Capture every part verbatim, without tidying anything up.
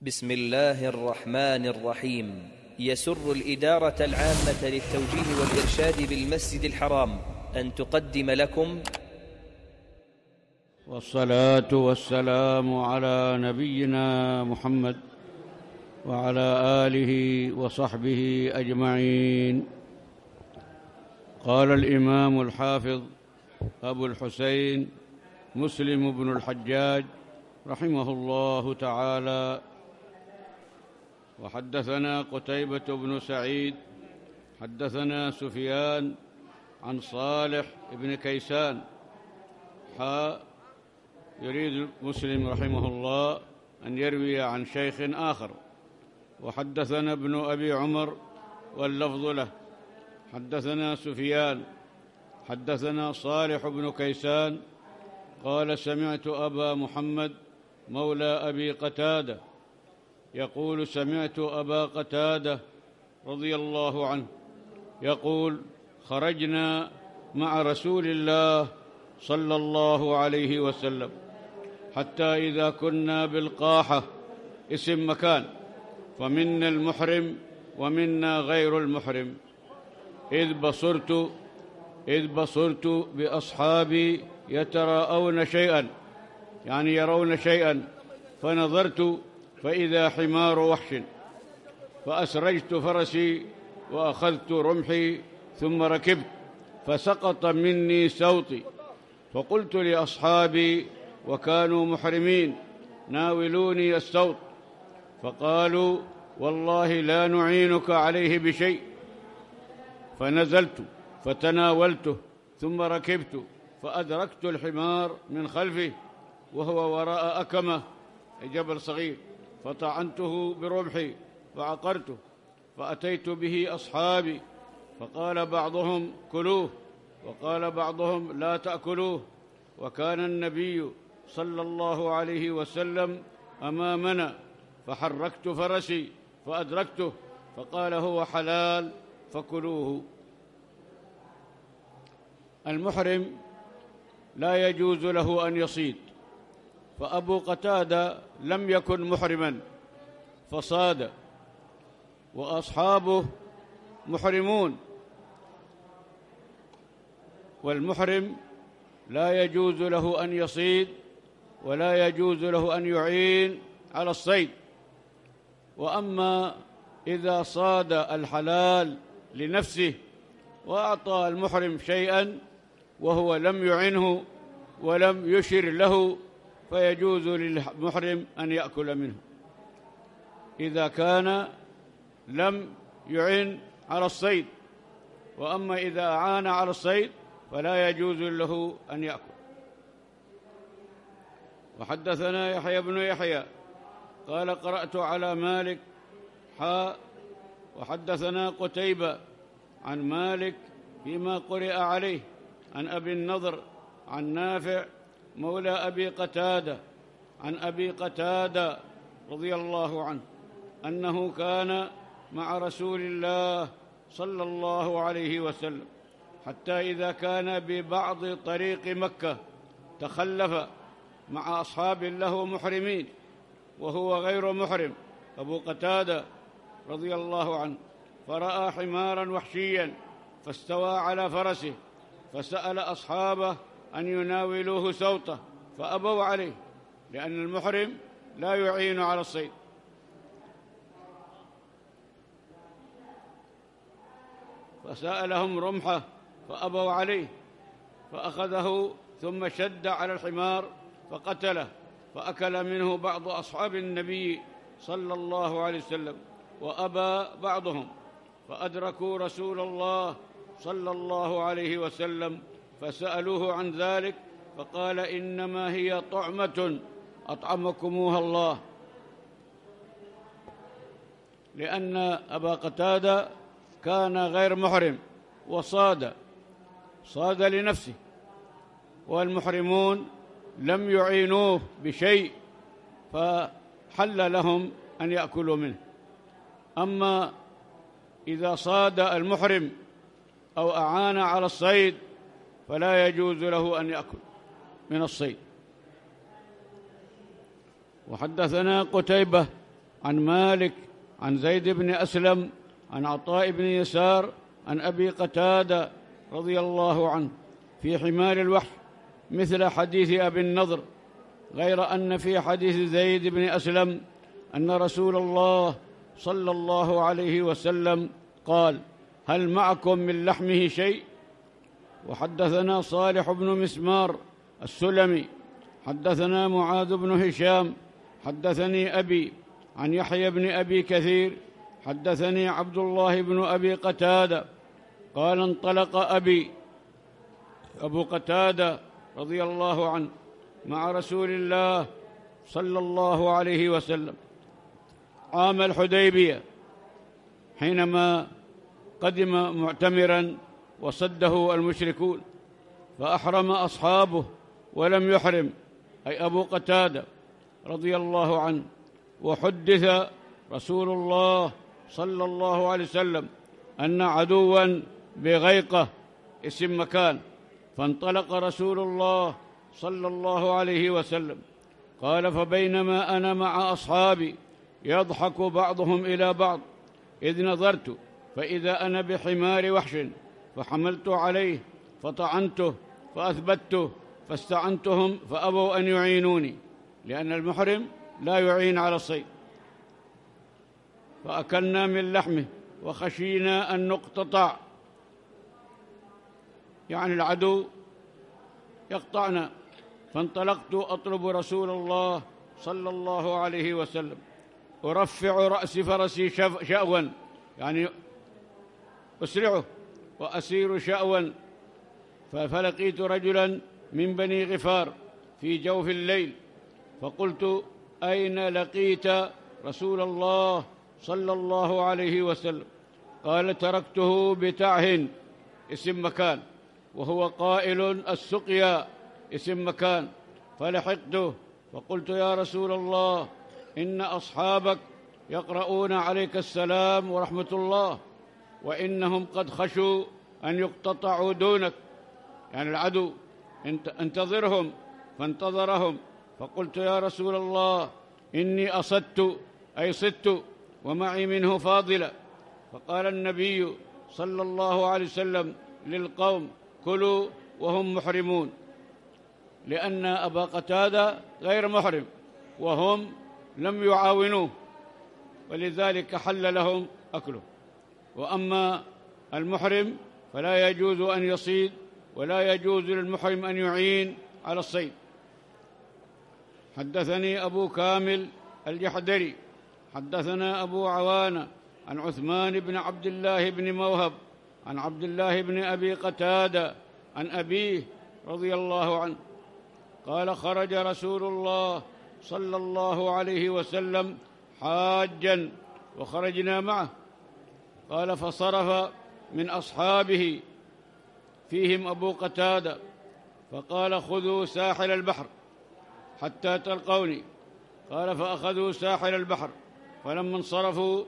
بسم الله الرحمن الرحيم. يسر الإدارة العامة للتوجيه والإرشاد بالمسجد الحرام أن تقدم لكم. والصلاة والسلام على نبينا محمد وعلى آله وصحبه أجمعين. قال الإمام الحافظ أبو الحسين مسلم بن الحجاج رحمه الله تعالى: وحدثنا قتيبة بن سعيد حدثنا سفيان عن صالح بن كيسان حا يريد مسلم رحمه الله أن يروي عن شيخ آخر. وحدثنا ابن أبي عمر واللفظ له: حدثنا سفيان حدثنا صالح بن كيسان قال: سمعت أبا محمد مولى أبي قتادة يقول: سمعت أبا قتادة رضي الله عنه يقول: خرجنا مع رسول الله صلى الله عليه وسلم حتى إذا كنا بالقاحة، اسم مكان، فمنا المحرم ومنا غير المحرم، إذ بصرت إذ بصرت بأصحابي يتراءون شيئا، يعني يرون شيئا، فنظرت فإذا حمار وحش، فأسرجت فرسي وأخذت رمحي ثم ركبت، فسقط مني سوطي، فقلت لأصحابي وكانوا محرمين: ناولوني السوط، فقالوا: والله لا نعينك عليه بشيء. فنزلت فتناولته ثم ركبت، فأدركت الحمار من خلفه وهو وراء أكمة جبل صغير، فطعنته برمحي فعقرته، فأتيت به أصحابي، فقال بعضهم: كلوه، وقال بعضهم: لا تأكلوه. وكان النبي صلى الله عليه وسلم أمامنا، فحركت فرسي فأدركته، فقال: هو حلال، فكلوه. المحرم لا يجوز له أن يصيد، فأبو قتادة لم يكن محرما فصاد، وأصحابه محرمون، والمحرم لا يجوز له أن يصيد ولا يجوز له أن يعين على الصيد. وأما إذا صاد الحلال لنفسه وأعطى المحرم شيئا وهو لم يعنه ولم يشر له، فيجوز للمحرم أن يأكل منه إذا كان لم يعن على الصيد. وأما إذا أعان على الصيد فلا يجوز له أن يأكل. وحدثنا يحيى بن يحيى قال: قرأت على مالك حا وحدثنا قتيبة عن مالك فيما قرئ عليه عن أبي النضر عن نافع مولى أبي قتادة عن أبي قتادة رضي الله عنه أنه كان مع رسول الله صلى الله عليه وسلم حتى إذا كان ببعض طريق مكة تخلف مع أصحاب له محرمين وهو غير محرم، أبو قتادة رضي الله عنه، فرأى حمارا وحشيا فاستوى على فرسه، فسأل أصحابه أن يناولوه سوطه، فأبوا عليه، لأن المحرم لا يعين على الصيد. فسألهم رمحه فأبوا عليه، فأخذه ثم شد على الحمار فقتله، فأكل منه بعض أصحاب النبي صلى الله عليه وسلم، وأبى بعضهم، فأدركوا رسول الله صلى الله عليه وسلم فسألوه عن ذلك، فقال: إنما هي طعمة أطعمكموها الله. لأن أبا قتادة كان غير محرم وصاد صاد لنفسه، والمحرمون لم يعينوه بشيء، فحل لهم أن يأكلوا منه. أما إذا صاد المحرم أو أعان على الصيد فلا يجوز له أن يأكل من الصيد. وحدثنا قتيبة عن مالك عن زيد بن اسلم عن عطاء بن يسار عن أبي قتادة رضي الله عنه في حمار الوحش مثل حديث أبي النضر، غير أن في حديث زيد بن أسلم أن رسول الله صلى الله عليه وسلم قال: هل معكم من لحمه شيء؟ وحدثنا صالح بن مسمار السلمي حدثنا معاذ بن هشام حدثني أبي عن يحيى بن أبي كثير حدثني عبد الله بن أبي قتادة قال: انطلق أبي أبو قتادة رضي الله عنه مع رسول الله صلى الله عليه وسلم عام الحديبية حينما قدم معتمرا وصده المشركون، فأحرم أصحابه ولم يحرم، أي أبو قتادة رضي الله عنه، وحدث رسول الله صلى الله عليه وسلم أن عدوا بغيقة اسم مكان، فانطلق رسول الله صلى الله عليه وسلم. قال: فبينما أنا مع أصحابي يضحك بعضهم إلى بعض إذ نظرت فإذا أنا بحمار وحش، فحملت عليه فطعنته فأثبته، فاستعنتهم فأبوا أن يعينوني، لأن المحرم لا يعين على الصيد، فأكلنا من لحمه وخشينا أن نقتطع، يعني العدو يقطعنا، فانطلقت أطلب رسول الله صلى الله عليه وسلم، أرفع رأس فرسي شأوا، يعني أسرعه وأسير شأوا، فلقيت رجلا من بني غفار في جوف الليل، فقلت: أين لقيت رسول الله صلى الله عليه وسلم؟ قال: تركته بتعه اسم مكان، وهو قائل السقيا اسم مكان، فلحقته فقلت: يا رسول الله، إن أصحابك يقرؤون عليك السلام ورحمة الله، وإنهم قد خشوا أن يقتطعوا دونك، يعني العدو، انتظرهم، فانتظرهم، فقلت: يا رسول الله، إني أصدت، أي صدت، ومعي منه فاضلة، فقال النبي صلى الله عليه وسلم للقوم: كلوا وهم محرمون، لأن أبا قتادة غير محرم وهم لم يعاونوه، ولذلك حل لهم أكله. وأما المحرم فلا يجوز أن يصيد، ولا يجوز للمحرم أن يعين على الصيد. حدثني أبو كامل الجحدري حدثنا أبو عوانة عن عثمان بن عبد الله بن موهب عن عبد الله بن أبي قتادة عن أبيه رضي الله عنه قال: خرج رسول الله صلى الله عليه وسلم حاجا وخرجنا معه. قال: فصرف من أصحابه فيهم أبو قتادة فقال: خذوا ساحل البحر حتى تلقوني. قال: فأخذوا ساحل البحر، فلما انصرفوا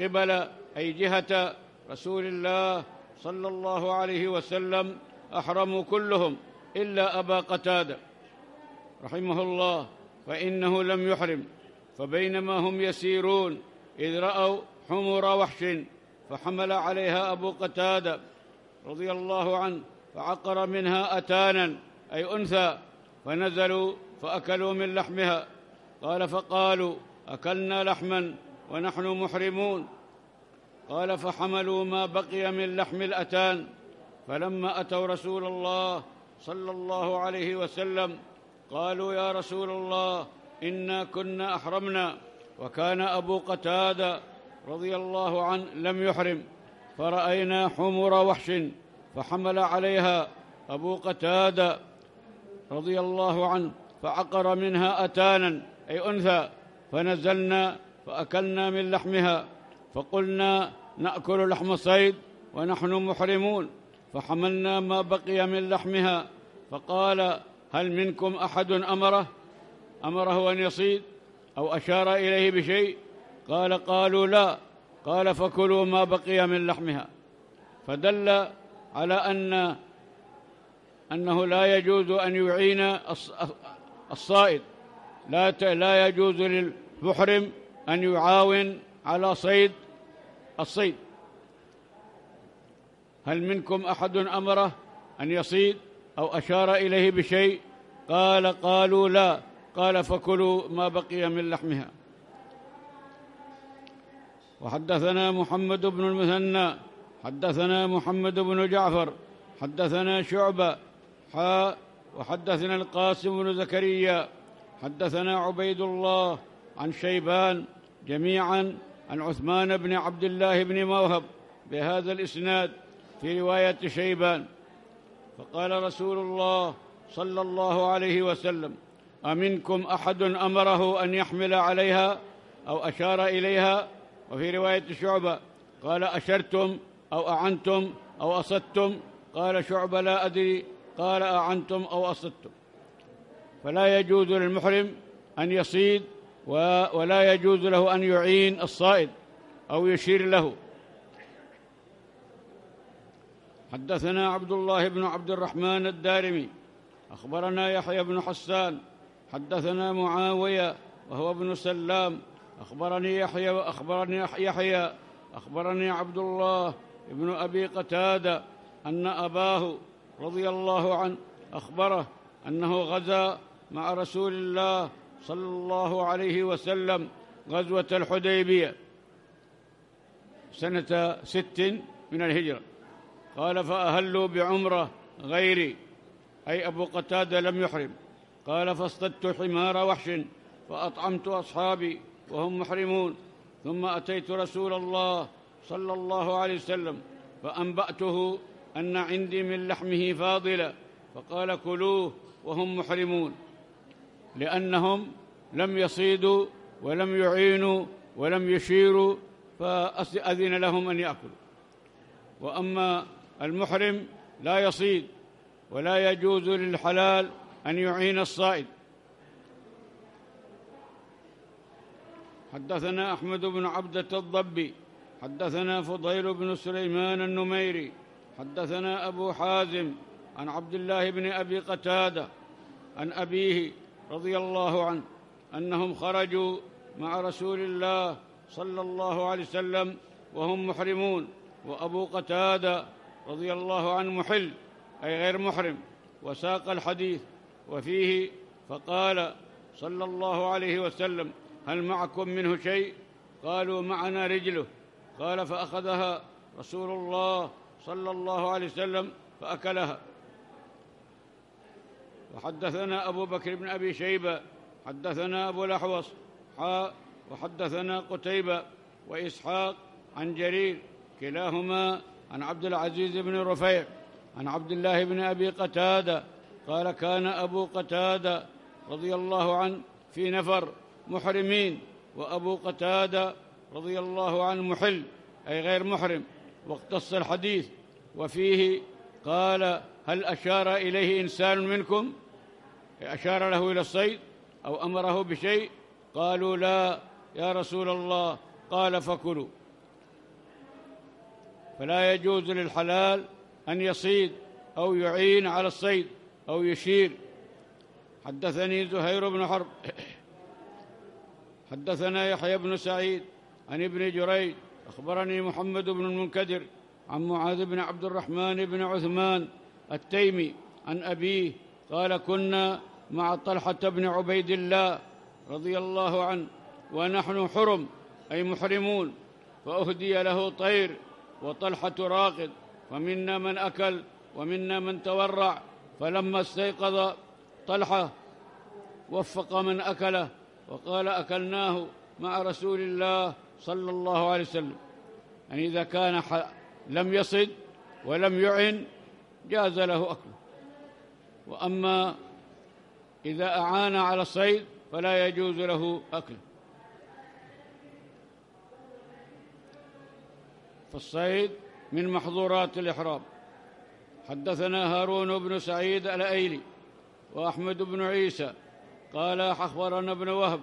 قبل أي جهة رسول الله صلى الله عليه وسلم أحرموا كلهم إلا أبا قتادة رحمه الله، فإنه لم يحرم. فبينما هم يسيرون إذ رأوا حمر وحش، فحمل عليها أبو قتادة رضي الله عنه فعقر منها أتانا، أي أنثى، فنزلوا فأكلوا من لحمها. قال: فقالوا: أكلنا لحما ونحن محرمون. قال: فحملوا ما بقي من لحم الأتان، فلما أتوا رسول الله صلى الله عليه وسلم قالوا: يا رسول الله، إنا كنا أحرمنا، وكان أبو قتادة رضي الله عنه لم يحرم، فرأينا حمر وحش، فحمل عليها أبو قتادة رضي الله عنه فعقر منها أتانا، أي أنثى، فنزلنا فأكلنا من لحمها، فقلنا: نأكل لحم صيد ونحن محرمون، فحملنا ما بقي من لحمها. فقال: هل منكم أحد أمره أمره أن يصيد أو أشار إليه بشيء؟ قال: قالوا: لا. قال: فكلوا ما بقي من لحمها. فدل على أن أنه لا يجوز أن يعين الصائد، لا يجوز للمحرم أن يعاون على صيد الصيد. هل منكم أحد أمره أن يصيد أو أشار إليه بشيء؟ قال قالوا لا. قال فكلوا ما بقي من لحمها. وحدثنا محمد بن المثنى حدثنا محمد بن جعفر حدثنا شعبة حا وحدثنا القاسم بن زكريا حدثنا عبيد الله عن شيبان جميعا عن عثمان بن عبد الله بن موهب بهذا الإسناد في رواية شيبان. فقال رسول الله صلى الله عليه وسلم: أمنكم أحد أمره أن يحمل عليها أو أشار إليها؟ وفي رواية شعبة قال: أشرتم أو أعنتم أو أصدتم؟ قال شعبة: لا أدري. قال: أعنتم أو أصدتم. فلا يجوز للمحرم أن يصيد ولا يجوز له أن يعين الصائد أو يشير له. حدثنا عبد الله بن عبد الرحمن الدارمي أخبرنا يحيى بن حسان حدثنا معاوية وهو ابن سلام أخبرني يحيى وأخبرني يحيى أخبرني عبد الله ابن أبي قتادة أن أباه رضي الله عنه أخبره أنه غزا مع رسول الله صلى الله عليه وسلم غزوة الحديبية سنة ست من الهجرة. قال: فأهلوا بعمرة غيري، أي أبو قتادة لم يحرم. قال: فاصطدت حمار وحش فأطعمت أصحابي وهم محرمون، ثم أتيت رسول الله صلى الله عليه وسلم فأنبأته أن عندي من لحمه فاضلة، فقال: كلوه وهم محرمون، لأنهم لم يصيدوا ولم يعينوا ولم يشيروا، فأذن لهم أن يأكلوا. وأما المحرم لا يصيد، ولا يجوز للحلال أن يعين الصائد. حدثنا أحمد بن عبدة الضبي حدثنا فضيل بن سليمان النميري حدثنا أبو حازم عن عبد الله بن أبي قتادة عن أبيه رضي الله عنه أنهم خرجوا مع رسول الله صلى الله عليه وسلم وهم محرمون، وأبو قتادة رضي الله عنه محل، أي غير محرم. وساق الحديث وفيه: فقال صلى الله عليه وسلم: هل معكم منه شيء؟ قالوا: معنا رجله. قال: فأخذها رسول الله صلى الله عليه وسلم فأكلها. وحدثنا أبو بكر بن أبي شيبة حدثنا أبو الأحوص حاء وحدثنا قتيبة وإسحاق عن جرير كلاهما عن عبد العزيز بن رفيع عن عبد الله بن أبي قتادة قال: كان أبو قتادة رضي الله عنه في نفر محرمين، وأبو قتادة رضي الله عنه محل، أي غير محرم. واقتص الحديث وفيه قال: هل أشار إليه إنسان منكم؟ أشار له إلى الصيد أو أمره بشيء؟ قالوا: لا يا رسول الله. قال: فكلوا. فلا يجوز للحلال أن يصيد أو يعين على الصيد أو يشير. حدثني زهير بن حرب حدثنا يحيى بن سعيد عن ابن جريج أخبرني محمد بن المنكدر عن معاذ بن عبد الرحمن بن عثمان التيمي عن أبيه قال: كنا مع طلحة بن عبيد الله رضي الله عنه ونحن حرم، أي محرمون، فأهدي له طير وطلحة راقد، ومنا من أكل ومنا من تورع، فلما استيقظ طلحة وفق من أكله وقال: أكلناه مع رسول الله صلى الله عليه وسلم. يعني إذا كان لم يصد ولم يعن جاز له أكله، وأما إذا أعان على الصيد فلا يجوز له أكله. فالصيد من محظورات الإحرام. حدثنا هارون بن سعيد الأيلي وأحمد بن عيسى قال: أخبرنا ابن وهب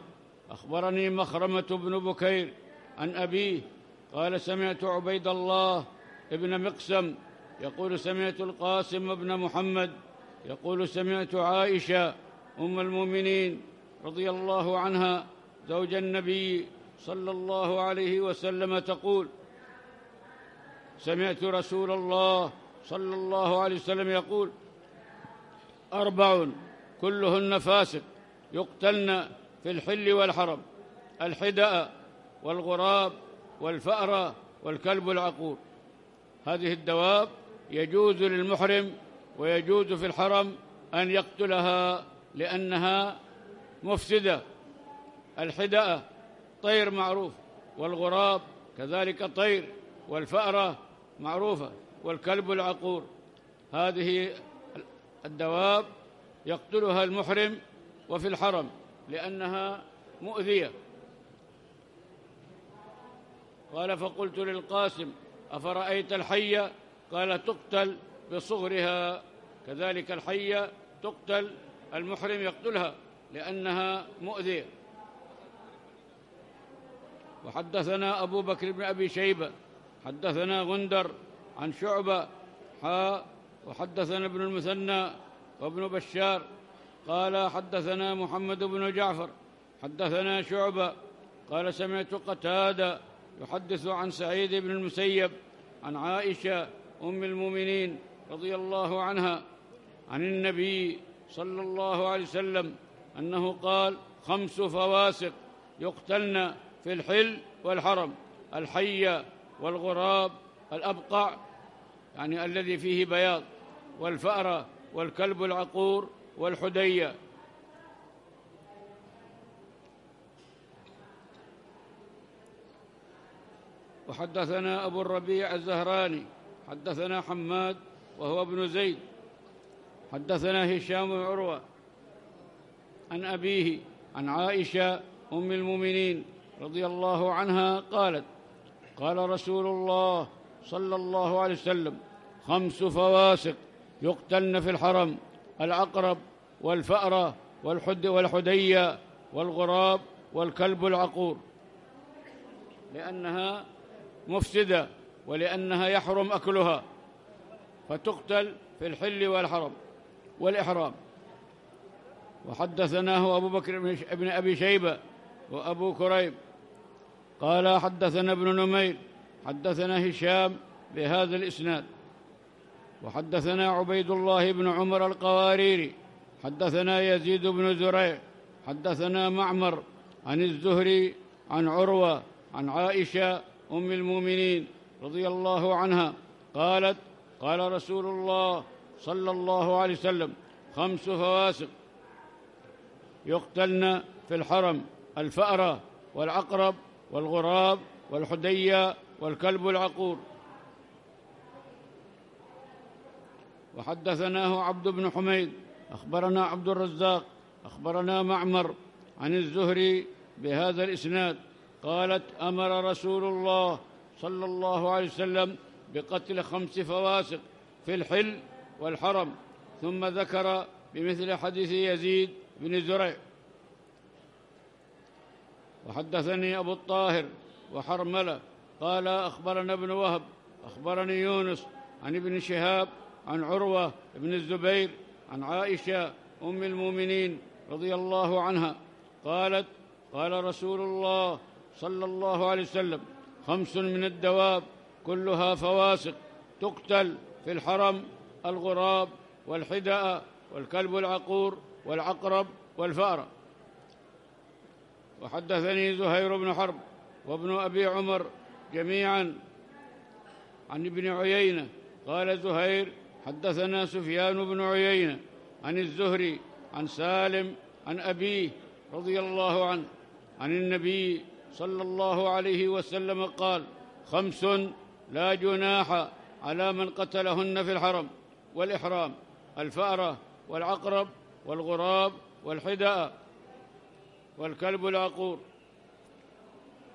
أخبرني مخرمة بن بكير عن أبيه قال: سمعت عبيد الله ابن مقسم يقول: سمعت القاسم بن محمد يقول: سمعت عائشة أم المؤمنين رضي الله عنها زوج النبي صلى الله عليه وسلم تقول: سمعت رسول الله صلى الله عليه وسلم يقول: أربع كلهن فاسق يقتلن في الحل والحرم: الحداء والغراب والفأرة والكلب العقور. هذه الدواب يجوز للمحرم ويجوز في الحرم أن يقتلها لأنها مفسدة. الحداء طير معروف، والغراب كذلك طير، والفأرة معروفة، والكلب العقور. هذه الدواب يقتلها المحرم وفي الحرم لأنها مؤذية. قال: فقلت للقاسم: أفرأيت الحية؟ قال: تقتل بصغرها. كذلك الحية تقتل، المحرم يقتلها لأنها مؤذية. وحدثنا أبو بكر بن أبي شيبة حدثنا غندر عن شعبة حا وحدثنا ابن المثنى وابن بشار قال: حدثنا محمد بن جعفر حدثنا شعبة قال: سمعت قتادة يحدث عن سعيد بن المسيب عن عائشة أم المؤمنين رضي الله عنها عن النبي صلى الله عليه وسلم أنه قال: خمس فواسق يقتلن في الحل والحرم: الحية والغراب، الأبقع يعني الذي فيه بياض، والفأرة والكلب العقور والحدية. وحدثنا أبو الربيع الزهراني حدثنا حماد وهو ابن زيد حدثنا هشام بن عروة عن أبيه عن عائشة أم المؤمنين رضي الله عنها قالت: قال رسول الله صلى الله عليه وسلم: خمس فواسق يقتلن في الحرم: العقرب والفأرة والحدية والغراب والكلب العقور، لأنها مفسدة ولأنها يحرم أكلها، فتقتل في الحل والحرم والإحرام. وحدثناه أبو بكر بن أبي شيبة وأبو كريب قال: حدثنا ابن نمير حدثنا هشام بهذا الإسناد. وحدثنا عبيد الله بن عمر القواريري حدثنا يزيد بن زريع حدثنا معمر عن الزهري عن عروة عن عائشة أم المؤمنين رضي الله عنها قالت: قال رسول الله صلى الله عليه وسلم: خمس فواسق يقتلن في الحرم: الفأرة والعقرب والغراب والحدية والكلب العقور. وحدثناه عبد بن حميد أخبرنا عبد الرزاق أخبرنا معمر عن الزهري بهذا الإسناد قالت: أمر رسول الله صلى الله عليه وسلم بقتل خمس فواسق في الحل والحرم، ثم ذكر بمثل حديث يزيد بن زريع. وحدثني أبو الطاهر وحرملة قال: أخبرنا ابن وهب أخبرني يونس عن ابن شهاب عن عروة بن الزبير عن عائشة أم المؤمنين رضي الله عنها قالت: قال رسول الله صلى الله عليه وسلم: خمس من الدواب كلها فواسق تقتل في الحرم: الغراب والحداء والكلب العقور والعقرب والفأرة. وحدثني زهير بن حرب وابن أبي عمر جميعا عن ابن عيينة قال زهير: حدثنا سفيان بن عيينة عن الزهري عن سالم عن أبيه رضي الله عنه عن النبي صلى الله عليه وسلم قال: خمس لا جناح على من قتلهن في الحرم والإحرام: الفأرة والعقرب والغراب والحداء والكلب العقور.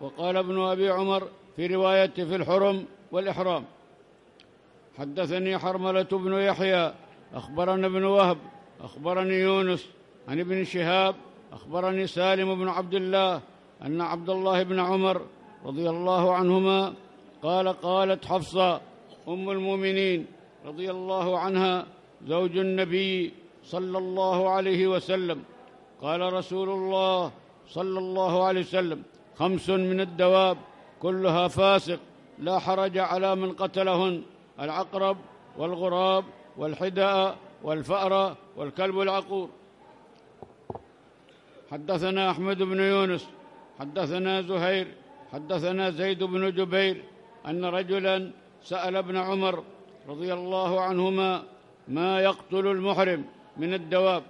وقال ابن أبي عمر في رواية: في الحرم والإحرام. حدثني حرملة بن يحيى أخبرنا ابن وهب أخبرني يونس عن ابن شهاب أخبرني سالم بن عبد الله أن عبد الله بن عمر رضي الله عنهما قال: قالت حفصة أم المؤمنين رضي الله عنها زوج النبي صلى الله عليه وسلم: قال رسول الله صلى الله عليه وسلم: خمس من الدواب كلها فاسق لا حرج على من قتلهن: العقرب والغراب والحداء والفأرة والكلب العقور. حدثنا أحمد بن يونس حدثنا زهير حدثنا زيد بن جبير أن رجلا سأل ابن عمر رضي الله عنهما: ما يقتل المحرم من الدواب؟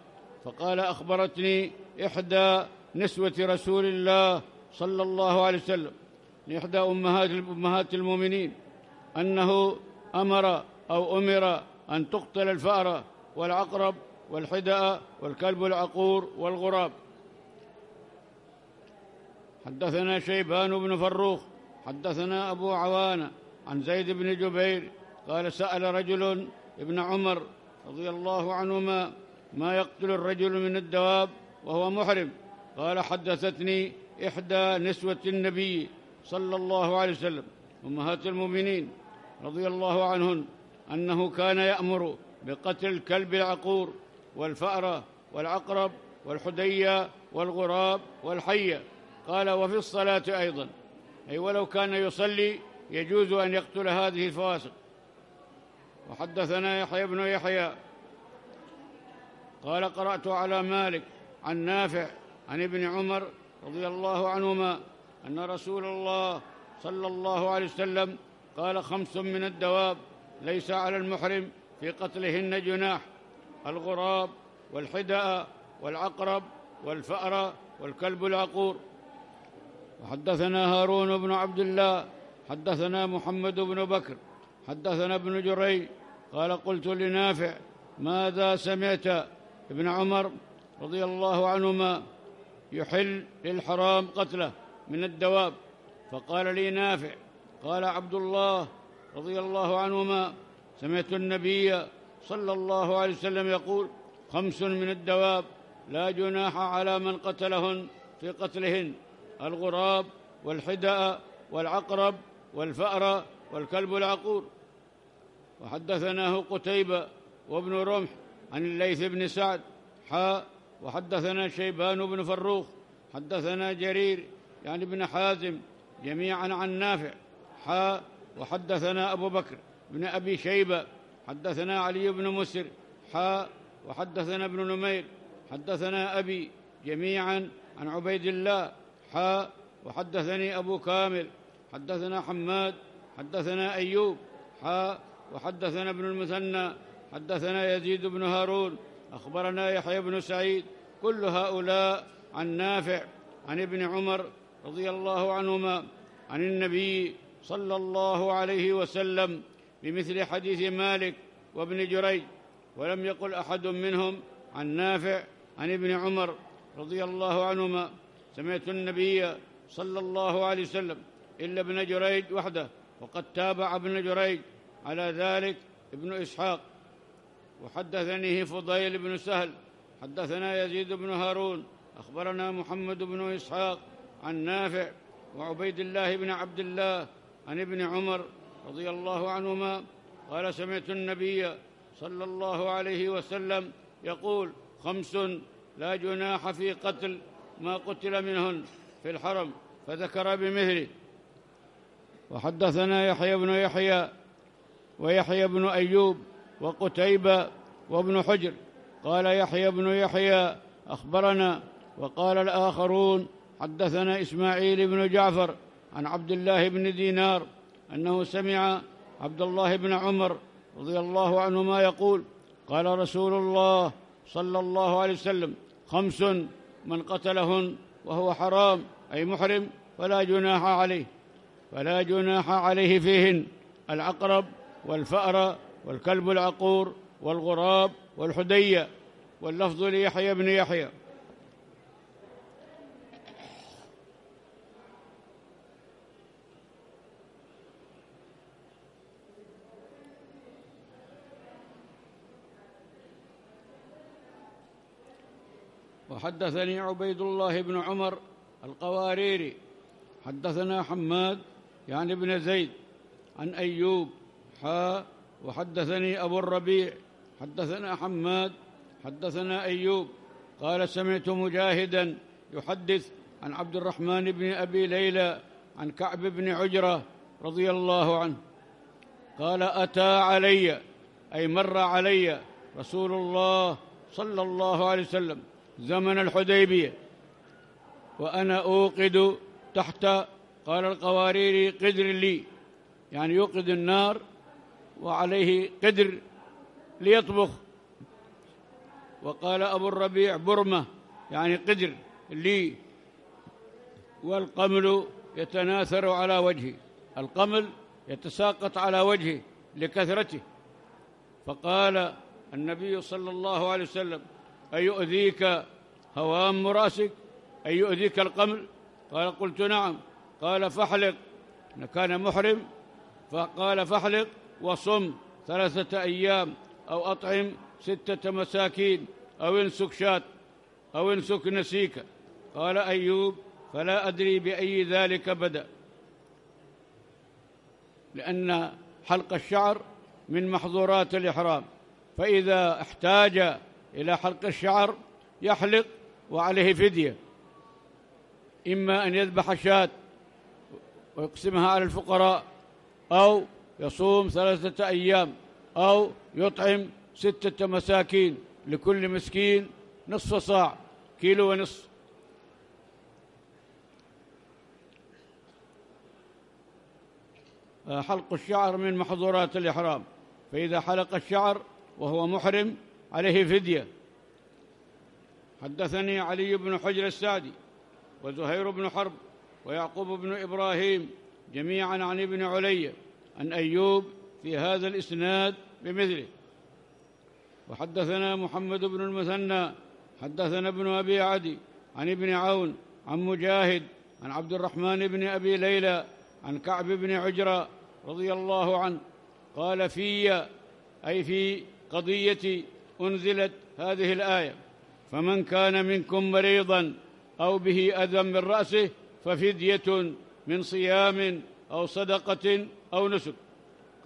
فقال: أخبرتني إحدى نسوة رسول الله صلى الله عليه وسلم، إحدى أمهات المؤمنين، أنه أمر أو أمر أن تقتل الفأرة والعقرب والحدأ والكلب العقور والغراب. حدثنا شيبان بن فروخ حدثنا أبو عوانة عن زيد بن جبير قال: سأل رجل ابن عمر رضي الله عنهما: ما يقتل الرجل من الدواب وهو محرم؟ قال: حدثتني إحدى نسوة النبي صلى الله عليه وسلم، أمهات المؤمنين رضي الله عنهن، أنه كان يأمر بقتل الكلب العقور والفأرة والعقرب والحدية والغراب والحية. قال: وفي الصلاة أيضا، أي ولو كان يصلي يجوز أن يقتل هذه الفواسق. وحدثنا يحيى بن يحيى قال: قرأت على مالك عن نافع عن ابن عمر رضي الله عنهما أن رسول الله صلى الله عليه وسلم قال: خمس من الدواب ليس على المحرم في قتلهن جناح: الغراب والحدأ والعقرب والفأرة والكلب العقور. وحدثنا هارون بن عبد الله حدثنا محمد بن بكر حدثنا ابن جريج قال: قلت لنافع: ماذا سمعت ابن عمر رضي الله عنهما يحل للحرام قتله من الدواب؟ فقال لي نافع: قال عبد الله رضي الله عنهما: سمعت النبي صلى الله عليه وسلم يقول: خمس من الدواب لا جناح على من قتلهن في قتلهن: الغراب والحدأ والعقرب والفأرة والكلب العقور. وحدثناه قتيبة وابن رمح عن الليث بن سعد حاء. وحدثنا شيبان بن فروخ حدثنا جرير يعني بن حازم جميعا عن نافع حاء. وحدثنا أبو بكر بن أبي شيبة حدثنا علي بن مسر حاء. وحدثنا ابن نمير حدثنا أبي جميعا عن عبيد الله حاء. وحدثني أبو كامل حدثنا حماد حدثنا أيوب حاء. وحدثنا ابن المثنى حدثنا يزيد بن هارون أخبرنا يحيى بن سعيد، كل هؤلاء عن نافع عن ابن عمر رضي الله عنهما عن النبي صلى الله عليه وسلم بمثل حديث مالك وابن جريج، ولم يقل أحد منهم عن نافع عن ابن عمر رضي الله عنهما سمعت النبي صلى الله عليه وسلم إلا ابن جريج وحده، وقد تابع ابن جريج على ذلك ابن إسحاق. وحدثنيه فضيل بن سهل حدثنا يزيد بن هارون أخبرنا محمد بن إسحاق عن نافع وعبيد الله بن عبد الله عن ابن عمر رضي الله عنهما قال: سمعت النبي صلى الله عليه وسلم يقول: خمس لا جناح في قتل ما قتل منهن في الحرم، فذكر بمثله. وحدثنا يحيى بن يحيى ويحيى بن أيوب وقتيبة وابن حجر قال يحيى بن يحيى أخبرنا، وقال الآخرون: حدثنا إسماعيل بن جعفر عن عبد الله بن دينار أنه سمع عبد الله بن عمر رضي الله عنهما يقول: قال رسول الله صلى الله عليه وسلم: خمس من قتلهن وهو حرام أي محرم فلا جناح عليه فلا جناح عليه فيهن: العقرب والفأرة والكلب العقور والغراب والحدية. واللفظ ليحيى بن يحيى. وحدثني عبيد الله بن عمر القواريري حدثنا حماد يعني بن زيد عن أيوب حاء. وحدثني أبو الربيع حدثنا حماد حدثنا أيوب قال: سمعت مجاهدا يحدث عن عبد الرحمن بن أبي ليلى عن كعب بن عجرة رضي الله عنه قال: أتى علي، أي مر علي رسول الله صلى الله عليه وسلم زمن الحديبية وأنا أوقد تحت، قال: القوارير قدر لي، يعني يوقد النار وعليه قدر ليطبخ. وقال أبو الربيع: برمة، يعني قدر لي، والقمل يتناثر على وجهي، القمل يتساقط على وجهي لكثرته. فقال النبي صلى الله عليه وسلم: أيؤذيك هوام رأسك؟ أيؤذيك القمل؟ قال: قلت نعم. قال: فاحلق، كان محرم، فقال: فاحلق وصم ثلاثة أيام، أو أطعم ستة مساكين، أو انسك شاة، أو انسك نسيك. قال أيوب: فلا أدري بأي ذلك بدأ، لأن حلق الشعر من محظورات الإحرام، فإذا احتاج إلى حلق الشعر يحلق وعليه فدية، إما أن يذبح شاة ويقسمها على الفقراء، أو يصوم ثلاثة أيام، أو يطعم ستة مساكين، لكل مسكين نصف صاع، كيلو ونصف. حلق الشعر من محظورات الإحرام، فإذا حلق الشعر وهو محرم عليه فدية. حدثني علي بن حجر السعدي وزهير بن حرب ويعقوب بن إبراهيم جميعاً عن ابن علي عن أيوب في هذا الإسناد بمثله. وحدثنا محمد بن المثنى حدثنا ابن أبي عدي عن ابن عون عن مجاهد عن عبد الرحمن بن أبي ليلى عن كعب بن عجرة رضي الله عنه قال: في، أي في قضيتي، أنزلت هذه الآية: فمن كان منكم مريضاً أو به أذى من رأسه ففدية من صيام أو صدقة أو نسك.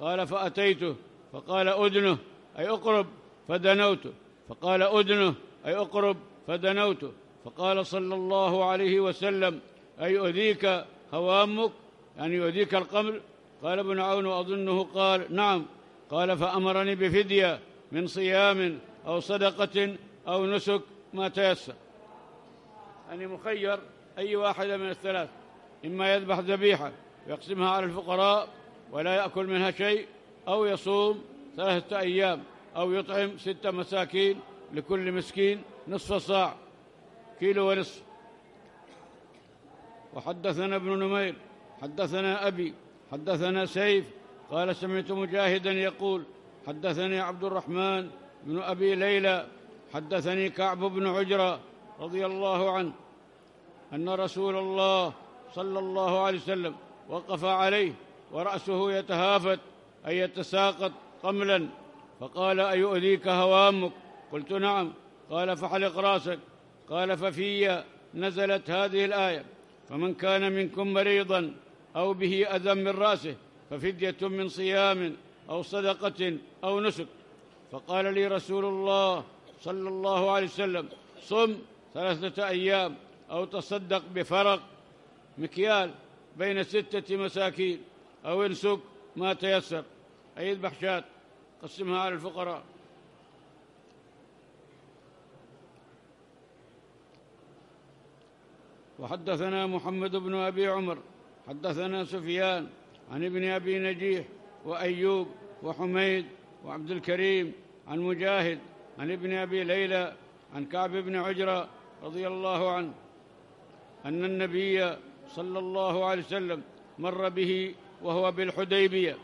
قال: فأتيته، فقال: أدنه، أي أقرب، فدنوته، فقال: أدنه، أي أقرب، فدنوته. فقال صلى الله عليه وسلم: أي يؤذيك هوامك، يعني يؤذيك القمل؟ قال ابن عون: وأظنه قال: نعم. قال: فأمرني بفدية من صيام أو صدقة أو نسك ما تيسر. يعني مخير أي واحدة من الثلاث، إما يذبح ذبيحة ويقسمها على الفقراء ولا يأكل منها شيء، أو يصوم ثلاثة أيام، أو يطعم ستة مساكين، لكل مسكين نصف صاع، كيلو ونصف. وحدثنا ابن نمير حدثنا أبي حدثنا سيف قال: سمعت مجاهدا يقول: حدثني عبد الرحمن بن أبي ليلى حدثني كعب بن عجرة رضي الله عنه أن رسول الله صلى الله عليه وسلم وقف عليه ورأسه يتهافت، أي يتساقط قملا، فقال: أيؤذيك هوامك؟ قلت: نعم. قال: فحلق رأسك. قال: ففي نزلت هذه الآية: فمن كان منكم مريضا أو به أذى من رأسه ففدية من صيام أو صدقة أو نسك. فقال لي رسول الله صلى الله عليه وسلم: صم ثلاثة أيام أو تصدق بفرق، مكيال، بين ستة مساكين، أو انسك ما تيسر، أي اذبح شاة قسمها على الفقراء. وحدثنا محمد بن أبي عمر حدثنا سفيان عن ابن أبي نجيح وأيوب وحميد وعبد الكريم عن مجاهد عن ابن أبي ليلى عن كعب بن عجرة رضي الله عنه أن النبي صلى الله عليه وسلم مر به وهو بالحديبية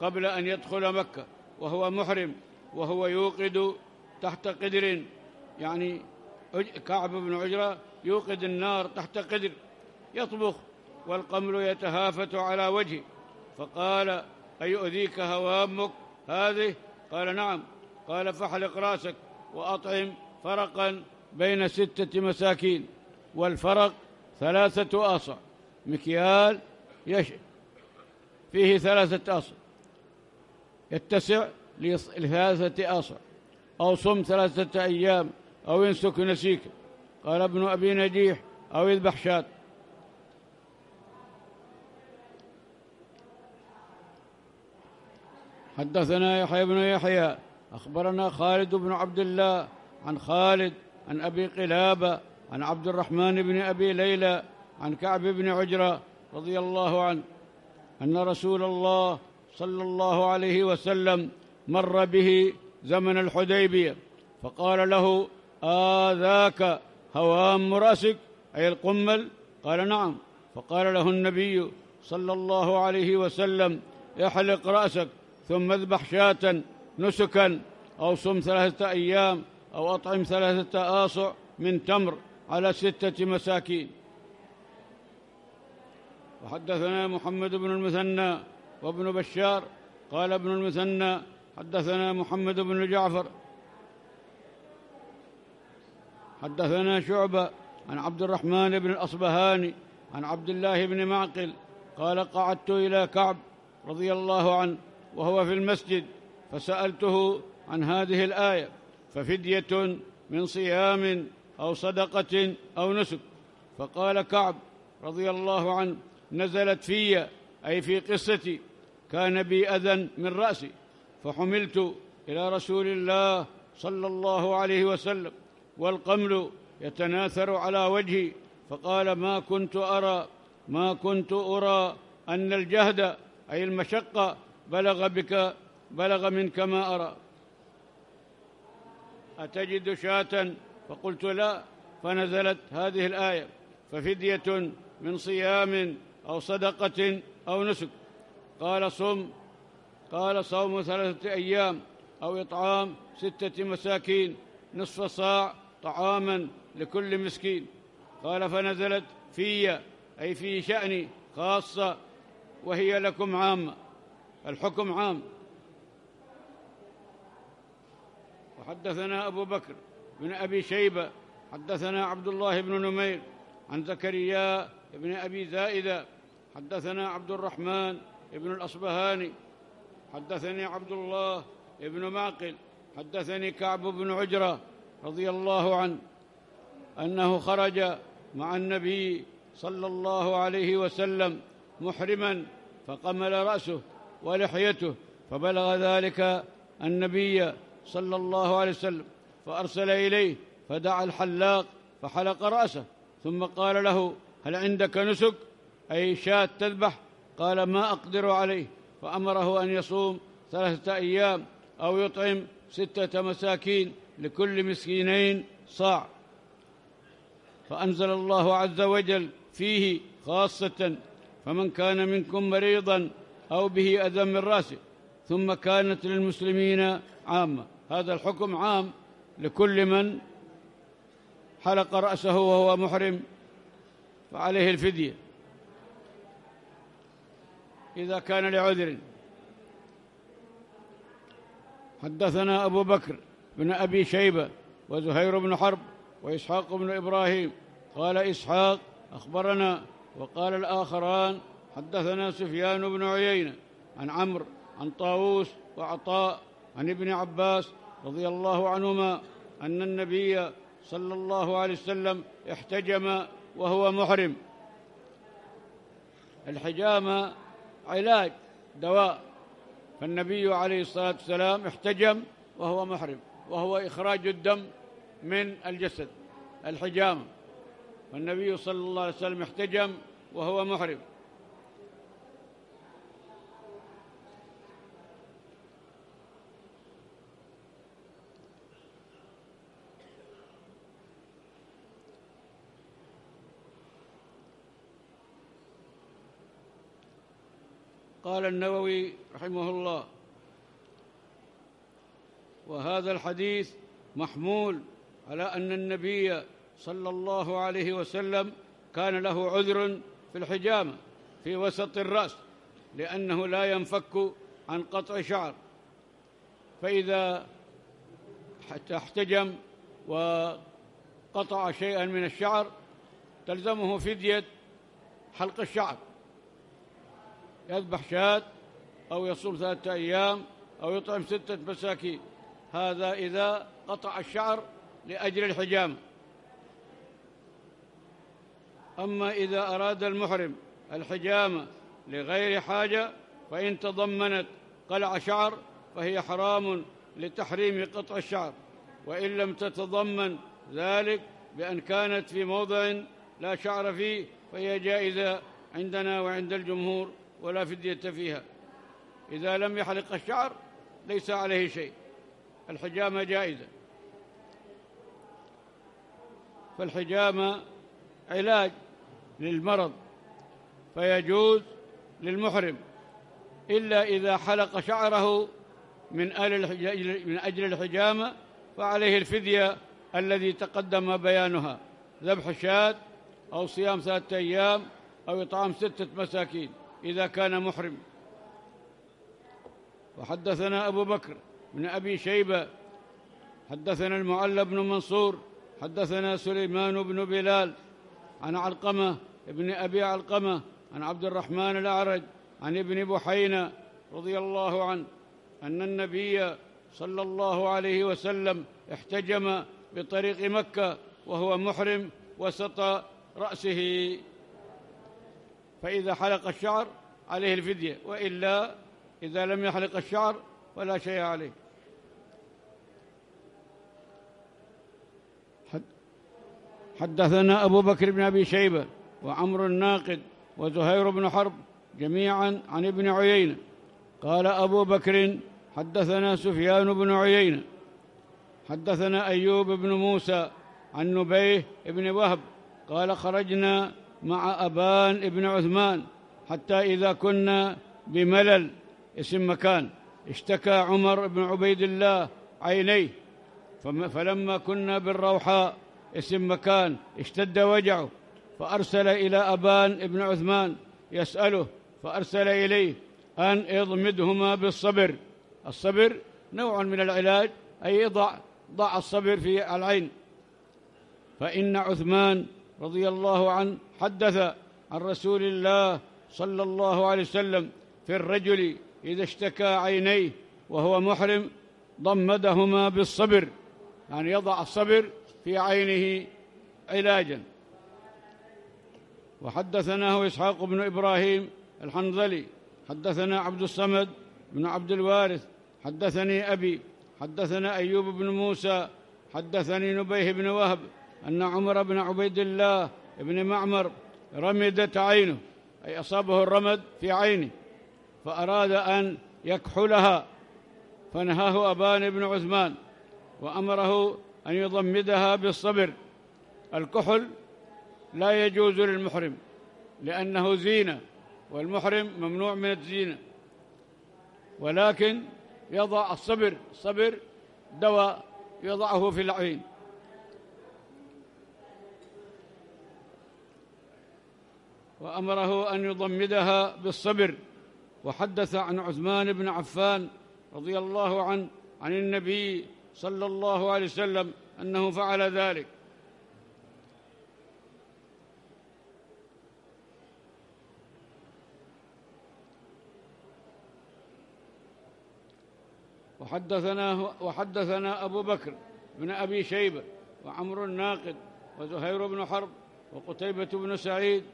قبل أن يدخل مكة، وهو محرم، وهو يوقد تحت قدر، يعني كعب بن عجرة يوقد النار تحت قدر يطبخ، والقمل يتهافت على وجهه. فقال: أيؤذيك هوامك هذه؟ قال: نعم. قال: فاحلق رأسك وأطعم فرقا بين ستة مساكين، والفرق ثلاثة أصع، مكيال يشع فيه ثلاثة أصع، يتسع لثلاثة أصع، أو صم ثلاثة أيام، أو ينسك نسيك. قال ابن أبي نجيح: أو يذبح شاة. حدثنا يحيى بن يحيى أخبرنا خالد بن عبد الله عن خالد عن أبي قلابة عن عبد الرحمن بن أبي ليلى عن كعب بن عجرة رضي الله عنه أن رسول الله صلى الله عليه وسلم مر به زمن الحديبية فقال له: آذاك هوام رأسك أي القمل؟ قال: نعم. فقال له النبي صلى الله عليه وسلم: احلق رأسك ثم اذبح شاة نسكا أو صم ثلاثة أيام أو أطعم ثلاثة آصع من تمر على ستة مساكين. وحدثنا محمد بن المثنى وابن بشار قال ابن المثنى: حدثنا محمد بن جعفر حدثنا شعبة عن عبد الرحمن بن الأصبهاني عن عبد الله بن معقل قال: قعدت إلى كعب رضي الله عنه وهو في المسجد فسألته عن هذه الآية: ففدية من صيام أو صدقة أو نسك. فقال كعب رضي الله عنه: نزلت في أي في قصتي، كان بي أذى من رأسي فحملت إلى رسول الله صلى الله عليه وسلم والقمل يتناثر على وجهي، فقال: ما كنت أرى ما كنت أرى أن الجهد أي المشقة بلغ بك بلغ منك ما أرى. أتجد شاة؟ فقلت: لا. فنزلت هذه الآية: ففدية من صيام أو صدقة أو نسك. قال: صم قال: صوم ثلاثة أيام أو إطعام ستة مساكين نصف صاع طعاما لكل مسكين. قال: فنزلت في أي في شأني خاصة، وهي لكم عامة، الحكم عام. وحدثنا أبو بكر بن أبي شيبة حدثنا عبد الله بن نمير عن زكريا بن أبي زائدة حدثنا عبد الرحمن بن الأصبهاني حدثني عبد الله بن معقل حدثني كعب بن عجرة رضي الله عنه أنه خرج مع النبي صلى الله عليه وسلم محرما فقمل رأسه ولحيته فبلغ ذلك النبي صلى الله عليه وسلم فأرسل إليه فدعا الحلاق فحلق رأسه ثم قال له: هل عندك نسك أي شاة تذبح؟ قال: ما أقدر عليه. فأمره أن يصوم ثلاثة أيام أو يطعم ستة مساكين لكل مسكينين صاع. فأنزل الله عز وجل فيه خاصة: فمن كان منكم مريضا أو به أذى من رأسه، ثم كانت للمسلمين عامة، هذا الحكم عام لكل من حلق رأسه وهو محرم فعليه الفدية إذا كان لعذر. حدثنا أبو بكر بن أبي شيبة وزهير بن حرب وإسحاق بن إبراهيم قال إسحاق أخبرنا، وقال الآخران: حدثنا سفيان بن عيينة عن عمرو عن طاووس وعطاء عن ابن عباس رضي الله عنهما أن النبي صلى الله عليه وسلم احتجم وهو محرم. الحجامة علاج، دواء، فالنبي عليه الصلاة والسلام احتجم وهو محرم، وهو إخراج الدم من الجسد، الحجامة. فالنبي صلى الله عليه وسلم احتجم وهو محرم. قال النووي رحمه الله: وهذا الحديث محمول على أن النبي صلى الله عليه وسلم كان له عذر في الحجامة في وسط الرأس، لأنه لا ينفك عن قطع شعر، فإذا احتجم وقطع شيئا من الشعر تلزمه فدية حلق الشعر، يذبح شاة أو يصوم ثلاثة أيام أو يطعم ستة مساكين، هذا إذا قطع الشعر لأجل الحجامة. أما إذا أراد المحرم الحجامة لغير حاجة فإن تضمنت قلع شعر فهي حرام لتحريم قطع الشعر، وإن لم تتضمن ذلك بأن كانت في موضع لا شعر فيه فهي جائزة عندنا وعند الجمهور ولا فدية فيها. إذا لم يحلق الشعر ليس عليه شيء، الحجامة جائزة. فالحجامة علاج للمرض فيجوز للمحرم، إلا إذا حلق شعره من أجل الحجامة فعليه الفدية الذي تقدم بيانها، ذبح شاة أو صيام ثلاثة أيام أو إطعام ستة مساكين إذا كان محرم. وحدثنا أبو بكر بن أبي شيبة حدثنا المعلى بن منصور حدثنا سليمان بن بلال عن علقمة ابن أبي علقمة عن عبد الرحمن الأعرج عن ابن بحينة رضي الله عنه أن النبي صلى الله عليه وسلم احتجم بطريق مكة وهو محرم وسط رأسه، فإذا حلق الشعر عليه الفدية، وإلا إذا لم يحلق الشعر فلا شيء عليه. حدثنا أبو بكر بن أبي شيبة وعمر الناقد وزهير بن حرب جميعا عن ابن عيينة قال أبو بكر حدثنا سفيان بن عيينة حدثنا أيوب بن موسى عن نبيه بن وهب قال خرجنا مع أبان بن عثمان حتى إذا كنا بملل اسم مكان اشتكى عمر بن عبيد الله عينيه، فلما كنا بالروحاء اسم مكان اشتد وجعه فأرسل إلى أبان بن عثمان يسأله، فأرسل إليه أن اضمدهما بالصبر. الصبر نوع من العلاج، أي ضع ضع الصبر في العين. فإن عثمان رضي الله عنه حدث عن رسول الله صلى الله عليه وسلم في الرجل إذا اشتكى عينيه وهو محرم ضمدهما بالصبر، يعني يضع الصبر في عينه علاجا. وحدثناه إسحاق بن إبراهيم الحنظلي حدثنا عبد الصمد بن عبد الوارث حدثني أبي حدثنا أيوب بن موسى حدثني نبيه بن وهب أن عمر بن عبيد الله بن معمر رمدت عينه، أي أصابه الرمد في عينه فأراد أن يكحلها، فنهاه أبان بن عثمان وأمره أن يضمدها بالصبر. الكحل لا يجوز للمحرم لأنه زينة، والمحرم ممنوع من الزينة، ولكن يضع الصبر، الصبر دواء يضعه في العين. وأمره أن يضمدها بالصبر. وحدث عن عثمان بن عفان رضي الله عنه عن النبي صلى الله عليه وسلم أنه فعل ذلك. وحدثنا, وحدثنا أبو بكر بن أبي شيبة وعمر الناقد وزهير بن حرب وقتيبة بن سعيد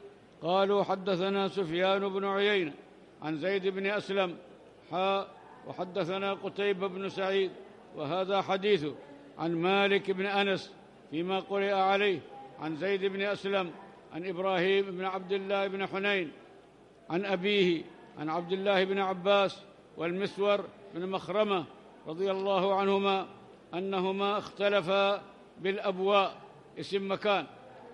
قالوا حدثنا سفيان بن عيينة عن زيد بن اسلم حا وحدثنا قتيبة بن سعيد وهذا حديثه عن مالك بن انس فيما قرئ عليه عن زيد بن اسلم عن ابراهيم بن عبد الله بن حنين عن ابيه عن عبد الله بن عباس والمسور بن مخرمة رضي الله عنهما انهما اختلفا بالابواء اسم مكان،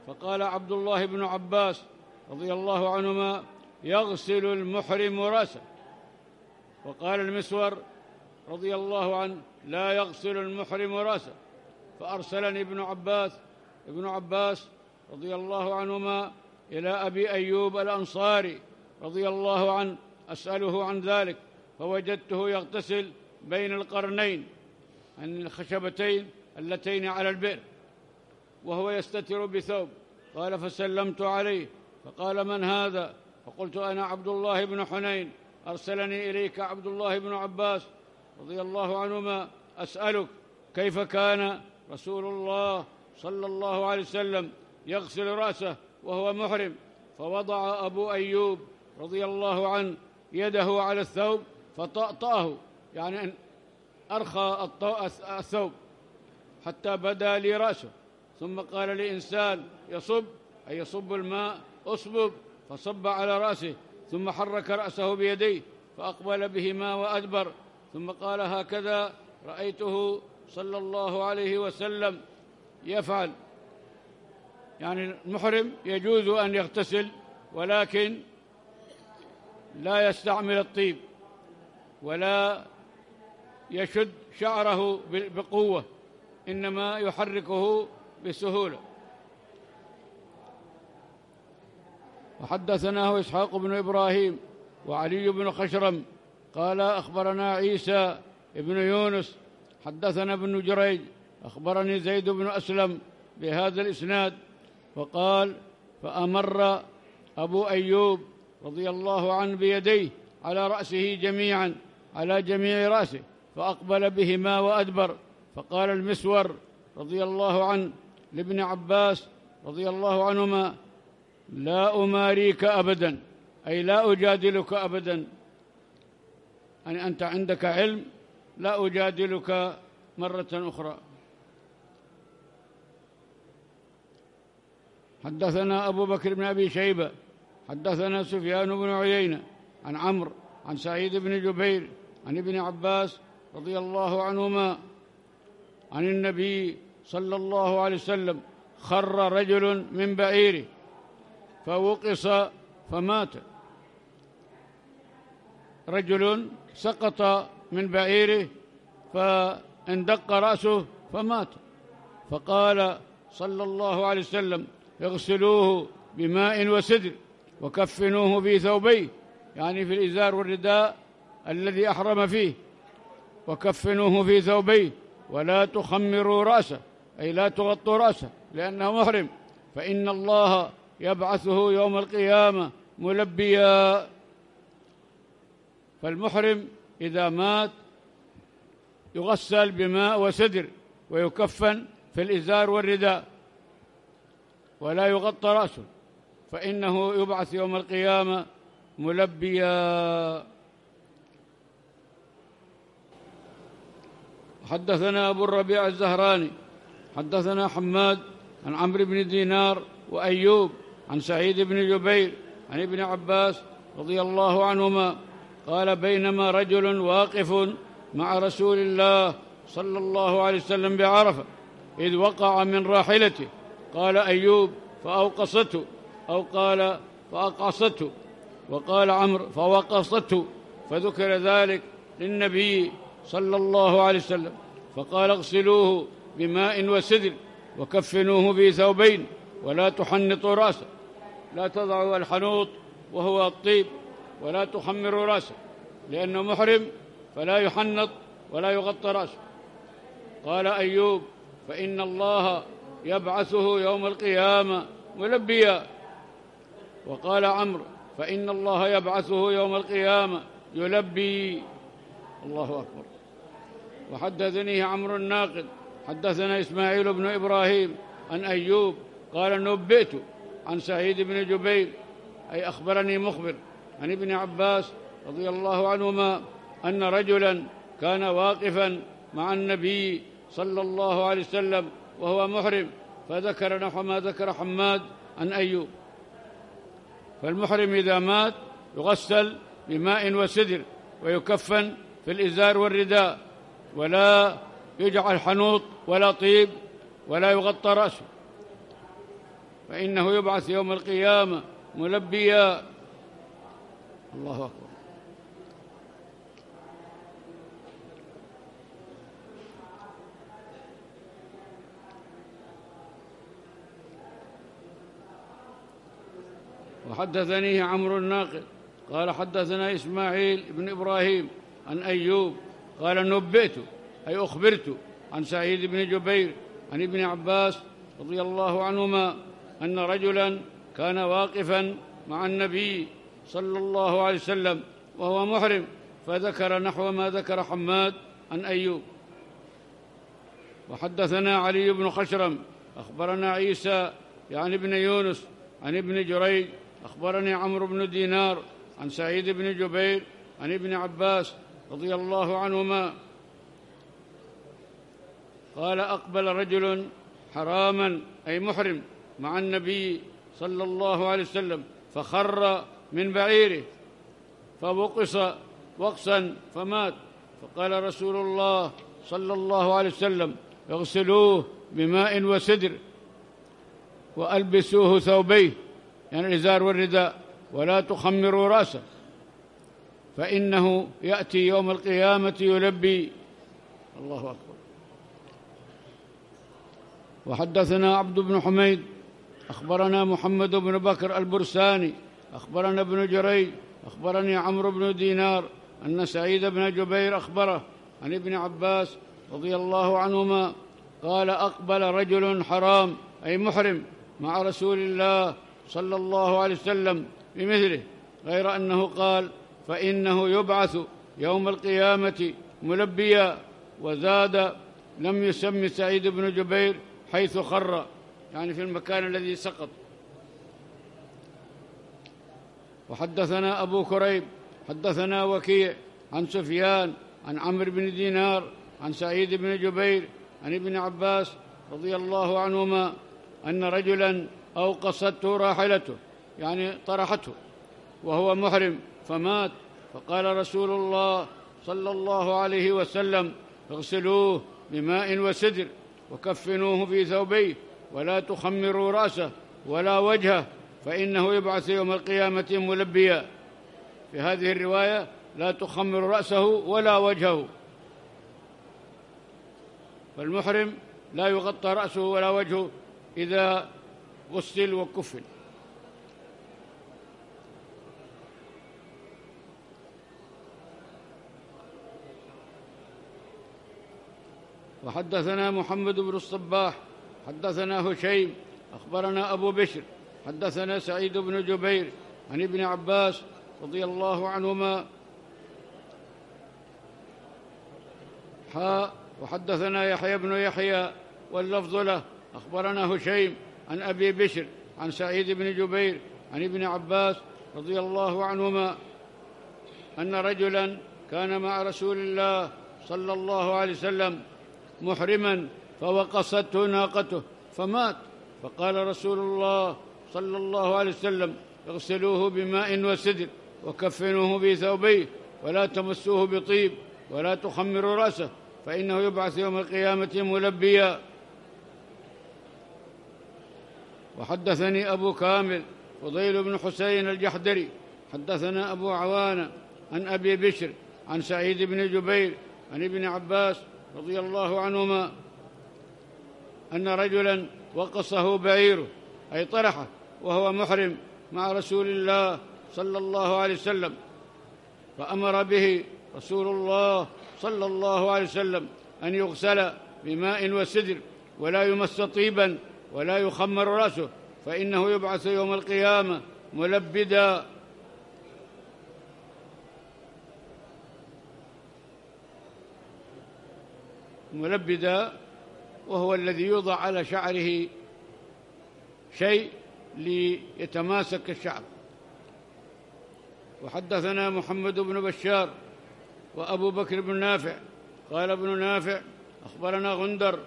فقال عبد الله بن عباس رضي الله عنهما يغسل المحرم رأسه، وقال المسور رضي الله عنه لا يغسل المحرم رأسه، فأرسلني ابن عباس ابن عباس رضي الله عنهما إلى أبي أيوب الأنصاري رضي الله عنه أسأله عن ذلك، فوجدته يغتسل بين القرنين عن الخشبتين اللتين على البئر وهو يستتر بثوب. قال فسلمت عليه فقال من هذا؟ فقلت أنا عبد الله بن حنين أرسلني إليك عبد الله بن عباس رضي الله عنهما أسألك كيف كان رسول الله صلى الله عليه وسلم يغسل رأسه وهو محرم، فوضع أبو أيوب رضي الله عنه يده على الثوب فطأطأه، يعني أن أرخى الثوب حتى بدا لي رأسه، ثم قال لإنسان يصب أي يصب الماء أصبب، فصب على رأسه، ثم حرك رأسه بيديه فأقبل بهما وأدبر، ثم قال هكذا رأيته صلى الله عليه وسلم يفعل. يعني المحرم يجوز أن يغتسل ولكن لا يستعمل الطيب ولا يشد شعره بقوة، إنما يحركه بسهولة. وحدثناه إسحاق بن إبراهيم وعلي بن خشرم قال أخبرنا عيسى بن يونس حدثنا ابن جريج أخبرني زيد بن اسلم بهذا الإسناد، وقال فأمر أبو أيوب رضي الله عنه بيديه على رأسه جميعا على جميع رأسه فأقبل بهما وأدبر. فقال المسور رضي الله عنه لابن عباس رضي الله عنهما لا أماريك أبدا، أي لا أجادلك أبدا، يعني أنت عندك علم لا أجادلك مرة أخرى. حدثنا أبو بكر بن أبي شيبة حدثنا سفيان بن عيينة عن عمرو عن سعيد بن جبير عن ابن عباس رضي الله عنهما عن النبي صلى الله عليه وسلم خر رجل من بعيره فوقص فمات، رجل سقط من بعيره فاندق رأسه فمات، فقال صلى الله عليه وسلم اغسلوه بماء وسدر وكفنوه في ثوبيه، يعني في الإزار والرداء الذي أحرم فيه، وكفنوه في ثوبيه ولا تخمروا رأسه، أي لا تغطوا رأسه لأنه محرم، فإن الله يبعثه يوم القيامة ملبيا. فالمحرم إذا مات يغسل بماء وسدر ويكفن في الإزار والرداء ولا يغطى رأسه، فإنه يبعث يوم القيامة ملبيا. حدثنا أبو الربيع الزهراني حدثنا حماد عن عمرو بن دينار وأيوب عن سعيد بن جبير عن ابن عباس رضي الله عنهما قال بينما رجل واقف مع رسول الله صلى الله عليه وسلم بعرفة إذ وقع من راحلته، قال أيوب فأوقصته أو قال فأقعصته، وقال عمرو فوقصته، فذكر ذلك للنبي صلى الله عليه وسلم فقال اغسلوه بماء وسدر وكفنوه في ثوبين ولا تحنطوا رأسه، لا تضعوا الحنوط وهو الطيب، ولا تخمروا رأسه لأنه محرم فلا يحنط ولا يغطى رأسه. قال أيوب فإن الله يبعثه يوم القيامة ملبيا، وقال عمرو فإن الله يبعثه يوم القيامة يلبي. الله أكبر. وحدثني عمرو الناقد حدثنا إسماعيل بن إبراهيم عن أيوب قال نبئت عن سعيد بن جبير، أي أخبرني مخبر عن ابن عباس رضي الله عنهما أن رجلا كان واقفا مع النبي صلى الله عليه وسلم وهو محرم، فذكر نحو ما ذكر حماد عن أيوب. فالمحرم إذا مات يغسل بماء وسدر ويكفن في الإزار والرداء ولا يجعل حنوط ولا طيب ولا يغطى رأسه، فإنه يبعث يوم القيامة ملبيا. الله أكبر. وحدثني عمرو الناقد قال حدثنا إسماعيل بن إبراهيم عن أيوب قال نبئت أي أخبرت عن سعيد بن جبير عن ابن عباس رضي الله عنهما أن رجلا كان واقفا مع النبي صلى الله عليه وسلم وهو محرم، فذكر نحو ما ذكر حماد عن أيوب. وحدثنا علي بن خشرم أخبرنا عيسى يعني ابن يونس عن ابن جريج أخبرني عمرو بن دينار عن سعيد بن جبير عن ابن عباس رضي الله عنهما قال: أقبل رجل حراما أي محرم مع النبي صلى الله عليه وسلم فخر من بعيره فوقص وقصا فمات، فقال رسول الله صلى الله عليه وسلم: اغسلوه بماء وسدر وألبسوه ثوبيه يعني الإزار والرداء ولا تخمروا رأسه فإنه يأتي يوم القيامة يلبي. الله أكبر. وحدثنا عبد بن حميد أخبرنا محمد بن بكر البرساني أخبرنا ابن جريج أخبرني عمرو بن دينار أن سعيد بن جبير أخبره عن ابن عباس رضي الله عنهما قال: أقبل رجل حرام أي محرم مع رسول الله صلى الله عليه وسلم بمثله، غير أنه قال: فإنه يبعث يوم القيامة ملبيا، وزاد: لم يسم سعيد بن جبير حيث خر يعني في المكان الذي سقط. وحدثنا أبو كريب حدثنا وكيع عن سفيان عن عمرو بن دينار عن سعيد بن جبير عن ابن عباس رضي الله عنهما أن رجلا أوقصته راحلته يعني طرحته وهو محرم فمات، فقال رسول الله صلى الله عليه وسلم: اغسلوه بماء وسدر وكفنوه في ثوبيه ولا تخمروا رأسه ولا وجهه فإنه يبعث يوم القيامة ملبيا. في هذه الرواية لا تخمر رأسه ولا وجهه، فالمحرم لا يغطى رأسه ولا وجهه إذا غسل وكفن. وحدثنا محمد بن الصباح حدثنا هشيم أخبرنا أبو بشر حدثنا سعيد بن جبير عن ابن عباس رضي الله عنهما حاء وحدثنا يحيى بن يحيى واللفظ له أخبرنا هشيم عن أبي بشر عن سعيد بن جبير عن ابن عباس رضي الله عنهما أن رجلا كان مع رسول الله صلى الله عليه وسلم محرما فوقصته ناقته فمات، فقال رسول الله صلى الله عليه وسلم: اغسلوه بماء وسدر وكفنوه في ثوبيه ولا تمسوه بطيب ولا تخمروا رأسه فإنه يبعث يوم القيامة ملبيا. وحدثني أبو كامل فضيل بن حسين الجحدري حدثنا أبو عوانة عن أبي بشر عن سعيد بن جبير عن ابن عباس رضي الله عنهما أن رجلا وقصه بعيره أي طرحه وهو محرم مع رسول الله صلى الله عليه وسلم، فأمر به رسول الله صلى الله عليه وسلم أن يغسل بماء وسدر ولا يمس طيبا ولا يخمر رأسه فإنه يبعث يوم القيامة ملبدا. ملبدا وهو الذي يوضع على شعره شيء ليتماسك الشعر. وحدثنا محمد بن بشار وأبو بكر بن نافع قال ابن نافع أخبرنا غندر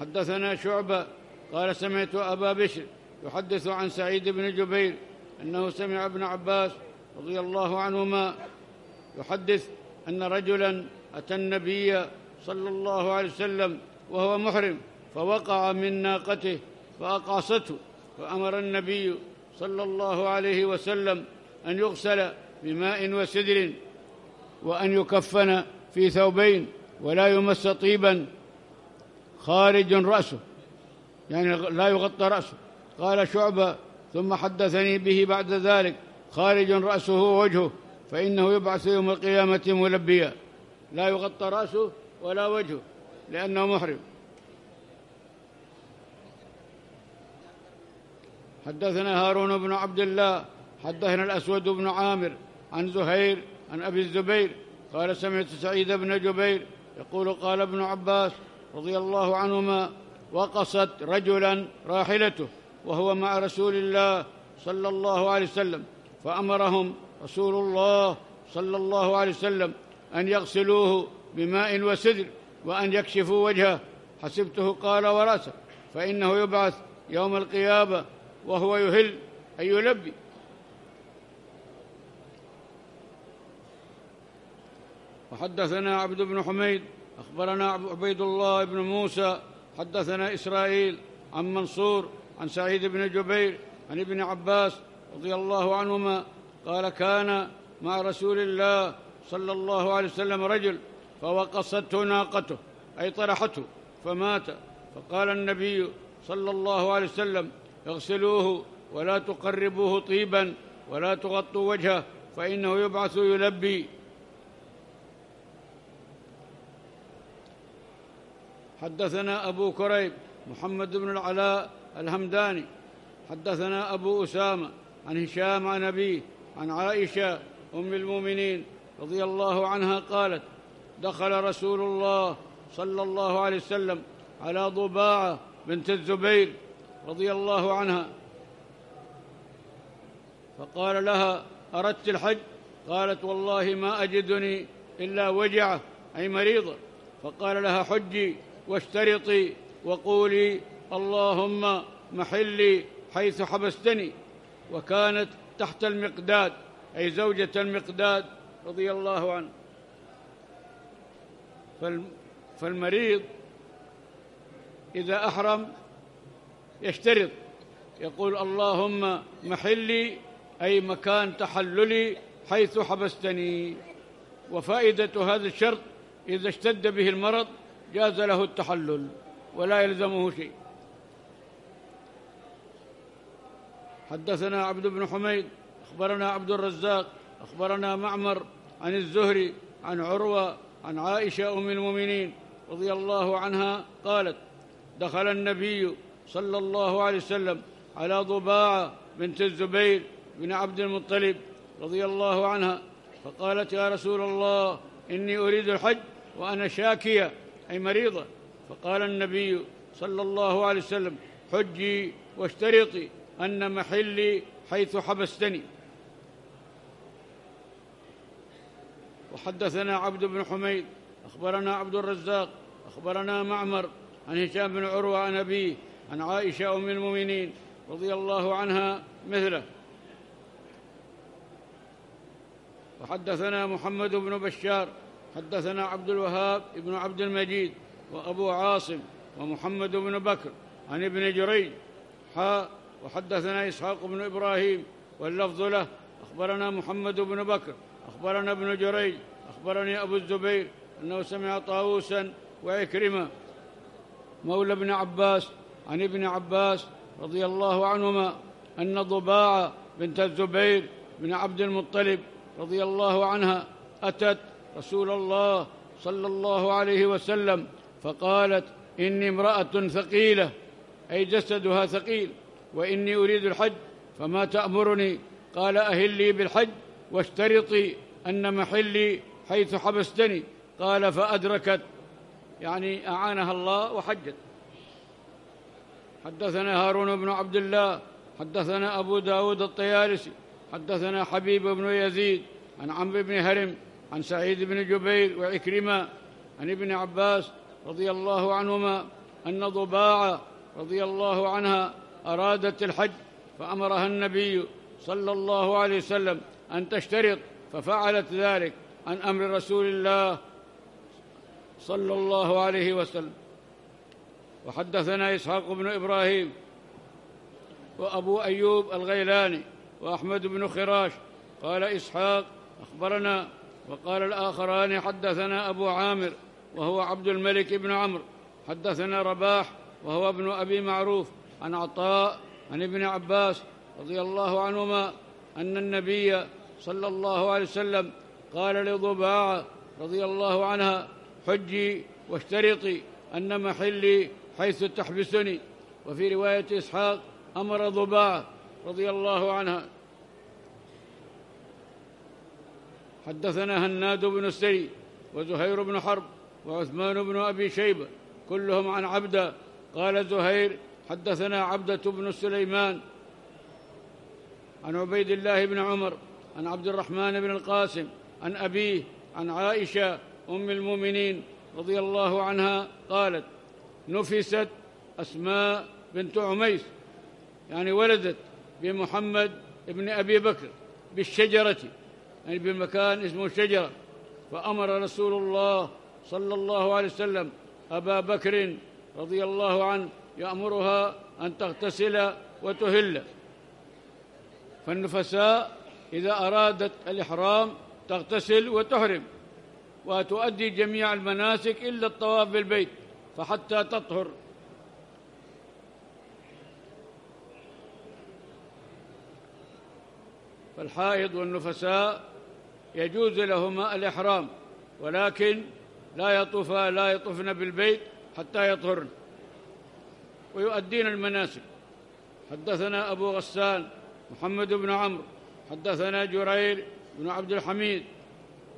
حدثنا شعبة قال: سمعت أبا بشر يحدث عن سعيد بن جبير أنه سمع ابن عباس رضي الله عنهما يحدث أن رجلا أتى النبي صلى الله عليه وسلم وهو محرم فوقع من ناقته فأقاصته، فأمر النبي صلى الله عليه وسلم أن يغسل بماء وسدر وأن يكفن في ثوبين ولا يمس طيبا خارج رأسه يعني لا يغطى رأسه. قال شعبة: ثم حدثني به بعد ذلك خارج رأسه ووجهه فإنه يبعث يوم القيامة ملبيا، لا يغطى رأسه ولا وجهه لأنه محرم. حدثنا هارون بن عبد الله حدثنا الأسود بن عامر عن زهير عن أبي الزبير قال: سمعت سعيد بن جبير يقول: قال ابن عباس رضي الله عنهما: وقصت رجلا راحلته وهو مع رسول الله صلى الله عليه وسلم، فأمرهم رسول الله صلى الله عليه وسلم أن يغسلوه بماء وسدر وأن يكشفوا وجهه، حسبته قال ورأسه، فإنه يبعث يوم القيامة وهو يهل أن يلبي. وحدثنا عبد بن حميد أخبرنا عبيد الله بن موسى حدثنا إسرائيل عن منصور عن سعيد بن جبير عن ابن عباس رضي الله عنهما قال: كان مع رسول الله صلى الله عليه وسلم رجل فوقصته ناقته، أي طرحته، فمات، فقال النبي صلى الله عليه وسلم: اغسلوه ولا تقربوه طيبا ولا تغطوا وجهه فإنه يبعث يلبي. حدثنا أبو كريب محمد بن العلاء الهمداني حدثنا أبو أسامة عن هشام عن أبيه عن عائشة أم المؤمنين رضي الله عنها قالت: دخل رسول الله صلى الله عليه وسلم على ضباعة بنت الزبير رضي الله عنها فقال لها: أردت الحج؟ قالت: والله ما أجدني إلا وجعة، أي مريضة. فقال لها: حجي واشترطي وقولي: اللهم محلي حيث حبستني. وكانت تحت المقداد، أي زوجة المقداد رضي الله عنه. فالمريض إذا أحرم يشترط، يقول: اللهم محلي، أي مكان تحللي حيث حبستني. وفائدة هذا الشرط إذا اشتد به المرض جاز له التحلل ولا يلزمه شيء. حدثنا عبد بن حميد أخبرنا عبد الرزاق أخبرنا معمر عن الزهري عن عروة عن عائشة أم المؤمنين رضي الله عنها قالت: دخل النبي صلى الله عليه وسلم على ضباعة بنت الزبير بن عبد المطلب رضي الله عنها فقالت: يا رسول الله، إني أريد الحج وأنا شاكية، أي مريضة. فقال النبي صلى الله عليه وسلم: حجي واشترطي أن محلي حيث حبستني. وحدثنا عبد بن حميد أخبرنا عبد الرزاق أخبرنا معمر عن هشام بن عروة عن أبيه عن عائشة أم المؤمنين رضي الله عنها مثله. وحدثنا محمد بن بشار حدثنا عبد الوهاب ابن عبد المجيد وأبو عاصم ومحمد بن بكر عن ابن جريج حا وحدثنا إسحاق بن إبراهيم واللفظ له: أخبرنا محمد بن بكر أخبرنا ابن جريج أخبرني أبو الزبير أنه سمع طاووسا وعكرمة مولى ابن عباس عن ابن عباس رضي الله عنهما أن ضباعة بنت الزبير بن عبد المطلب رضي الله عنها أتت رسول الله صلى الله عليه وسلم فقالت: إني امرأة ثقيلة، أي جسدها ثقيل، وإني أريد الحج، فما تأمرني؟ قال: أهلي بالحج واشترطي أن محلي حيث حبستني. قال: فأدركت، يعني أعانها الله وحجت. حدثنا هارون بن عبد الله حدثنا أبو داود الطيالسي حدثنا حبيب بن يزيد عن عمرو بن هرم عن سعيد بن جبير وعكرمة عن ابن عباس رضي الله عنهما أن ضباعة رضي الله عنها أرادت الحج فأمرها النبي صلى الله عليه وسلم أن تشترط، ففعلت ذلك عن أمر رسول الله صلى الله عليه وسلم. وحدثنا إسحاق بن إبراهيم وأبو أيوب الغيلاني وأحمد بن خراش قال إسحاق: أخبرنا، وقال الآخران: حدثنا أبو عامر وهو عبد الملك بن عمرو حدثنا رباح وهو ابن أبي معروف عن عطاء عن ابن عباس رضي الله عنهما أن النبي صلى الله عليه وسلم قال لضباعة رضي الله عنها: حجي واشترطي أن محلي حيث تحبسني. وفي رواية إسحاق: أمر ضباعة رضي الله عنها. حدثنا هناد بن السري وزهير بن حرب وعثمان بن أبي شيبة كلهم عن عبدة قال زهير: حدثنا عبدة بن سليمان عن عبيد الله بن عمر عن عبد الرحمن بن القاسم عن أبيه عن عائشة أم المؤمنين رضي الله عنها قالت: نفست أسماء بنت عميس، يعني ولدت بمحمد بن أبي بكر بالشجرة، يعني بمكان اسمه الشجرة، فأمر رسول الله صلى الله عليه وسلم أبا بكر رضي الله عنه يأمرها أن تغتسل وتهل. فالنفساء إذا أرادت الإحرام تغتسل وتحرم وتؤدي جميع المناسك إلا الطواف بالبيت فحتى تطهر. فالحائض والنفساء يجوز لهما الإحرام، ولكن لا يطوفا لا يطوفن بالبيت حتى يطهرن ويؤدين المناسك. حدثنا أبو غسان محمد بن عمرو حدثنا جرير بن عبد الحميد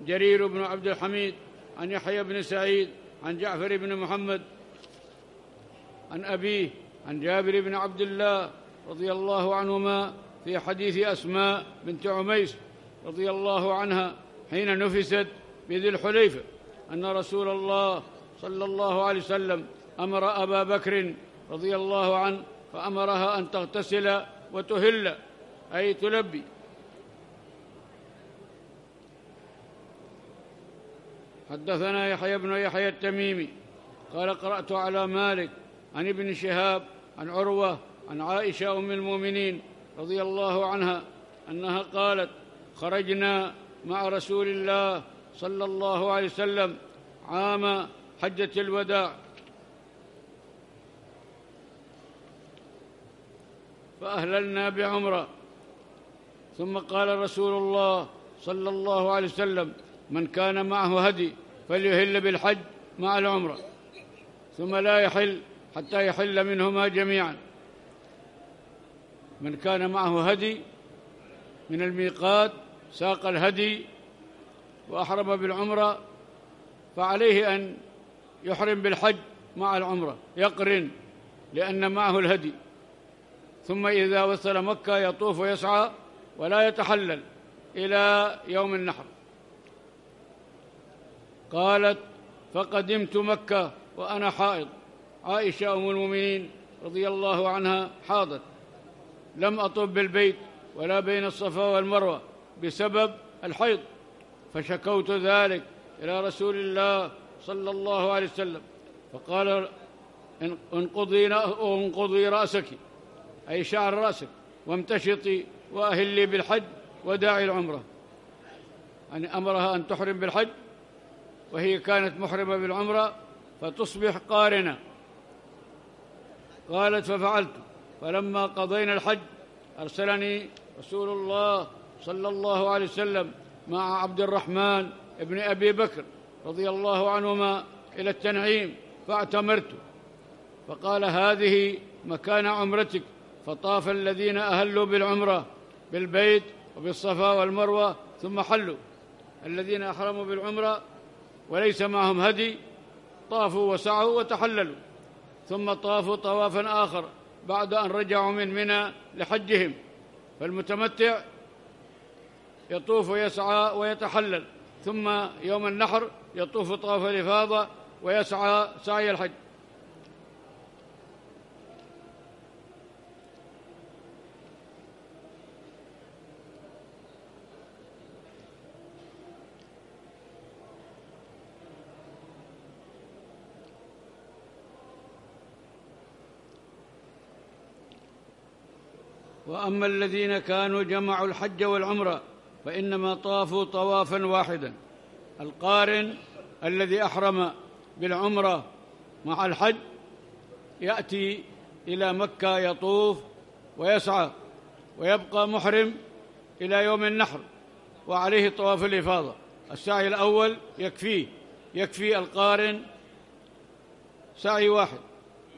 جرير بن عبد الحميد عن يحيى بن سعيد عن جعفر بن محمد عن أبيه عن جابر بن عبد الله رضي الله عنهما في حديث أسماء بنت عميس رضي الله عنها حين نفست بذي الحليفة أن رسول الله صلى الله عليه وسلم أمر أبا بكر رضي الله عنه فأمرها أن تغتسل وتهل، أي تلبي. حدثنا يحيى بن يحيى التميمي قال: قرأت على مالك عن ابن شهاب عن عروة عن عائشة أم المؤمنين رضي الله عنها أنها قالت: خرجنا مع رسول الله صلى الله عليه وسلم عام حجة الوداع فأهللنا بعمرة، ثم قال رسول الله صلى الله عليه وسلم: من كان معه هدي فليهل بالحج مع العمرة، ثم لا يحل حتى يحل منهما جميعا. من كان معه هدي من الميقات ساق الهدي وأحرم بالعمرة فعليه أن يحرم بالحج مع العمرة، يقرن، لأن معه الهدي. ثم إذا وصل مكة يطوف ويسعى ولا يتحلل إلى يوم النحر. قالت: فقدمت مكة وأنا حائض، عائشة أم المؤمنين رضي الله عنها حاضت، لم أطف بالبيت ولا بين الصفا والمروة بسبب الحيض، فشكوت ذلك إلى رسول الله صلى الله عليه وسلم فقال: انقضي رأسك، أي شعر رأسك، وامتشطي وأهلي بالحج وداعي العمرة. يعني أمرها أن تحرم بالحج وهي كانت محرمة بالعمرة فتصبح قارنة. قالت: ففعلت، فلما قضينا الحج أرسلني رسول الله صلى الله عليه وسلم مع عبد الرحمن ابن أبي بكر رضي الله عنهما إلى التنعيم فاعتمرت، فقال: هذه مكان عمرتك. فطاف الذين أهلوا بالعمرة بالبيت وبالصفا والمروة ثم حلوا. الذين أحرموا بالعمرة وليس معهم هدي طافوا وسعوا وتحللوا، ثم طافوا طوافا آخر بعد أن رجعوا من منى لحجهم. فالمتمتع يطوف ويسعى ويتحلل، ثم يوم النحر يطوف طواف الإفاضة ويسعى سعي الحج. وأما الذين كانوا جمعوا الحج والعمرة فإنما طافوا طوافا واحدا. القارن الذي أحرم بالعمرة مع الحج يأتي إلى مكة يطوف ويسعى ويبقى محرم إلى يوم النحر، وعليه طواف الإفاضة. السعي الأول يكفيه يكفي القارن سعي واحد،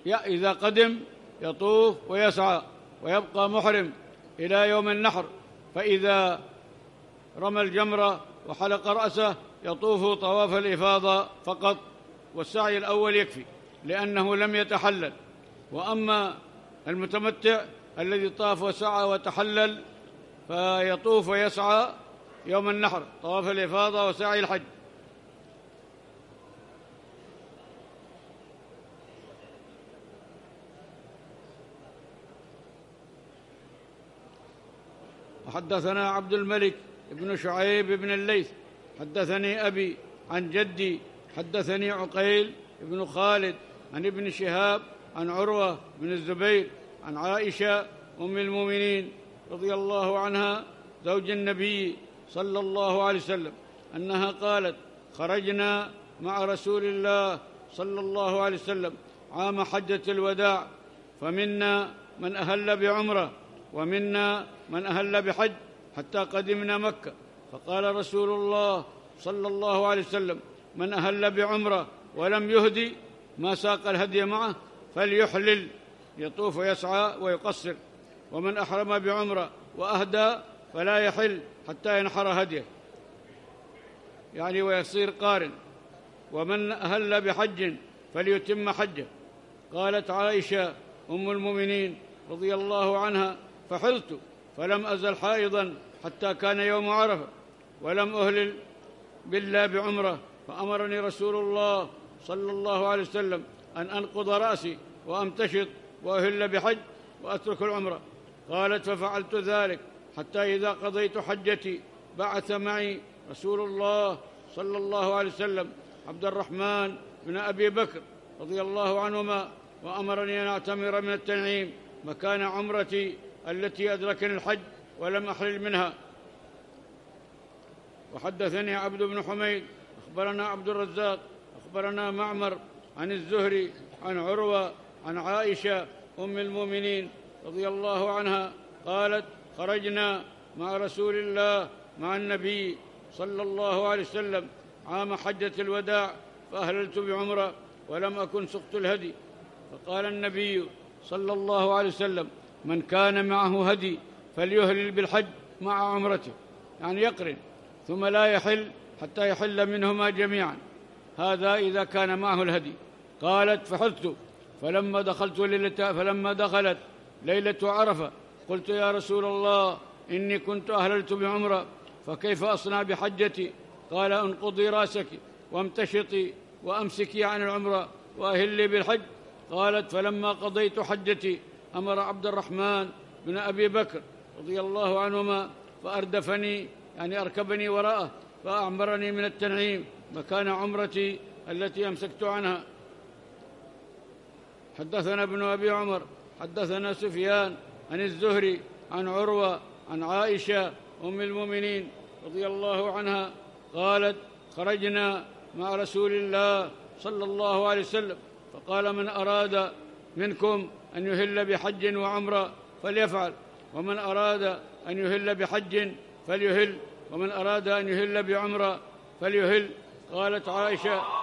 إذا قدم يطوف ويسعى ويبقى محرم إلى يوم النحر. فإذا رمى الجمرة وحلق رأسه يطوف طواف الإفاضة فقط، والسعي الأول يكفي لأنه لم يتحلل. وأما المتمتع الذي طاف وسعى وتحلل فيطوف ويسعى يوم النحر طواف الإفاضة وسعي الحج. وحدثنا عبد الملك ابن شعيب بن الليث حدثني أبي عن جدي حدثني عقيل ابن خالد عن ابن شهاب عن عروة بن الزبير عن عائشة أم المؤمنين رضي الله عنها زوج النبي صلى الله عليه وسلم أنها قالت: خرجنا مع رسول الله صلى الله عليه وسلم عام حجة الوداع، فمنا من أهل بعمرة ومنا من أهل بحج حتى قدمنا مكة، فقال رسول الله صلى الله عليه وسلم: من أهل بعمرة ولم يهدي ما ساق الهدي معه فليحلل يطوف ويسعى ويقصر، ومن أحرم بعمرة وأهدى فلا يحل حتى ينحر هديه، يعني ويصير قارن، ومن أهل بحج فليتم حجه. قالت عائشة أم المؤمنين رضي الله عنها: فحلت فلم أزل حائضا حتى كان يوم عرفة، ولم أهلل بالله بعمرة، فأمرني رسول الله صلى الله عليه وسلم أن أنقض رأسي وأمتشط وأهل بحج وأترك العمرة. قالت: ففعلت ذلك حتى إذا قضيت حجتي بعث معي رسول الله صلى الله عليه وسلم عبد الرحمن بن أبي بكر رضي الله عنهما، وأمرني أن أعتمر من التنعيم مكان عمرتي التي أدركني الحج ولم أحلل منها. وحدثني عبد بن حميد أخبرنا عبد الرزاق أخبرنا معمر عن الزهري عن عروة عن عائشة أم المؤمنين رضي الله عنها قالت: خرجنا مع رسول الله مع النبي صلى الله عليه وسلم عام حجة الوداع، فأهللت بعمرة ولم أكن سقت الهدي، فقال النبي صلى الله عليه وسلم: من كان معه هدي فليهلل بالحج مع عمرته، يعني يقرن ثم لا يحل حتى يحل منهما جميعا، هذا إذا كان معه الهدي. قالت: فحلت فلما دخلت ليلة فلما دخلت ليلة عرفة قلت: يا رسول الله إني كنت أهللت بعمرة فكيف أصنع بحجتي؟ قال: انقضي رأسك وامتشطي وأمسكي عن العمرة وأهلي بالحج. قالت: فلما قضيت حجتي أمر عبد الرحمن بن أبي بكر رضي الله عنهما فأردفني، يعني أركبني وراءه، فأعمرني من التنعيم مكان عمرتي التي أمسكت عنها. حدثنا ابن أبي عمر حدثنا سفيان عن الزهري عن عروة عن عائشة أم المؤمنين رضي الله عنها قالت: خرجنا مع رسول الله صلى الله عليه وسلم فقال: من أراد منكم أن يهل بحج وعمرة فليفعل، ومن أراد أن يهل بحج فليهل، ومن أراد أن يهل بعمرة فليهل. قالت عائشة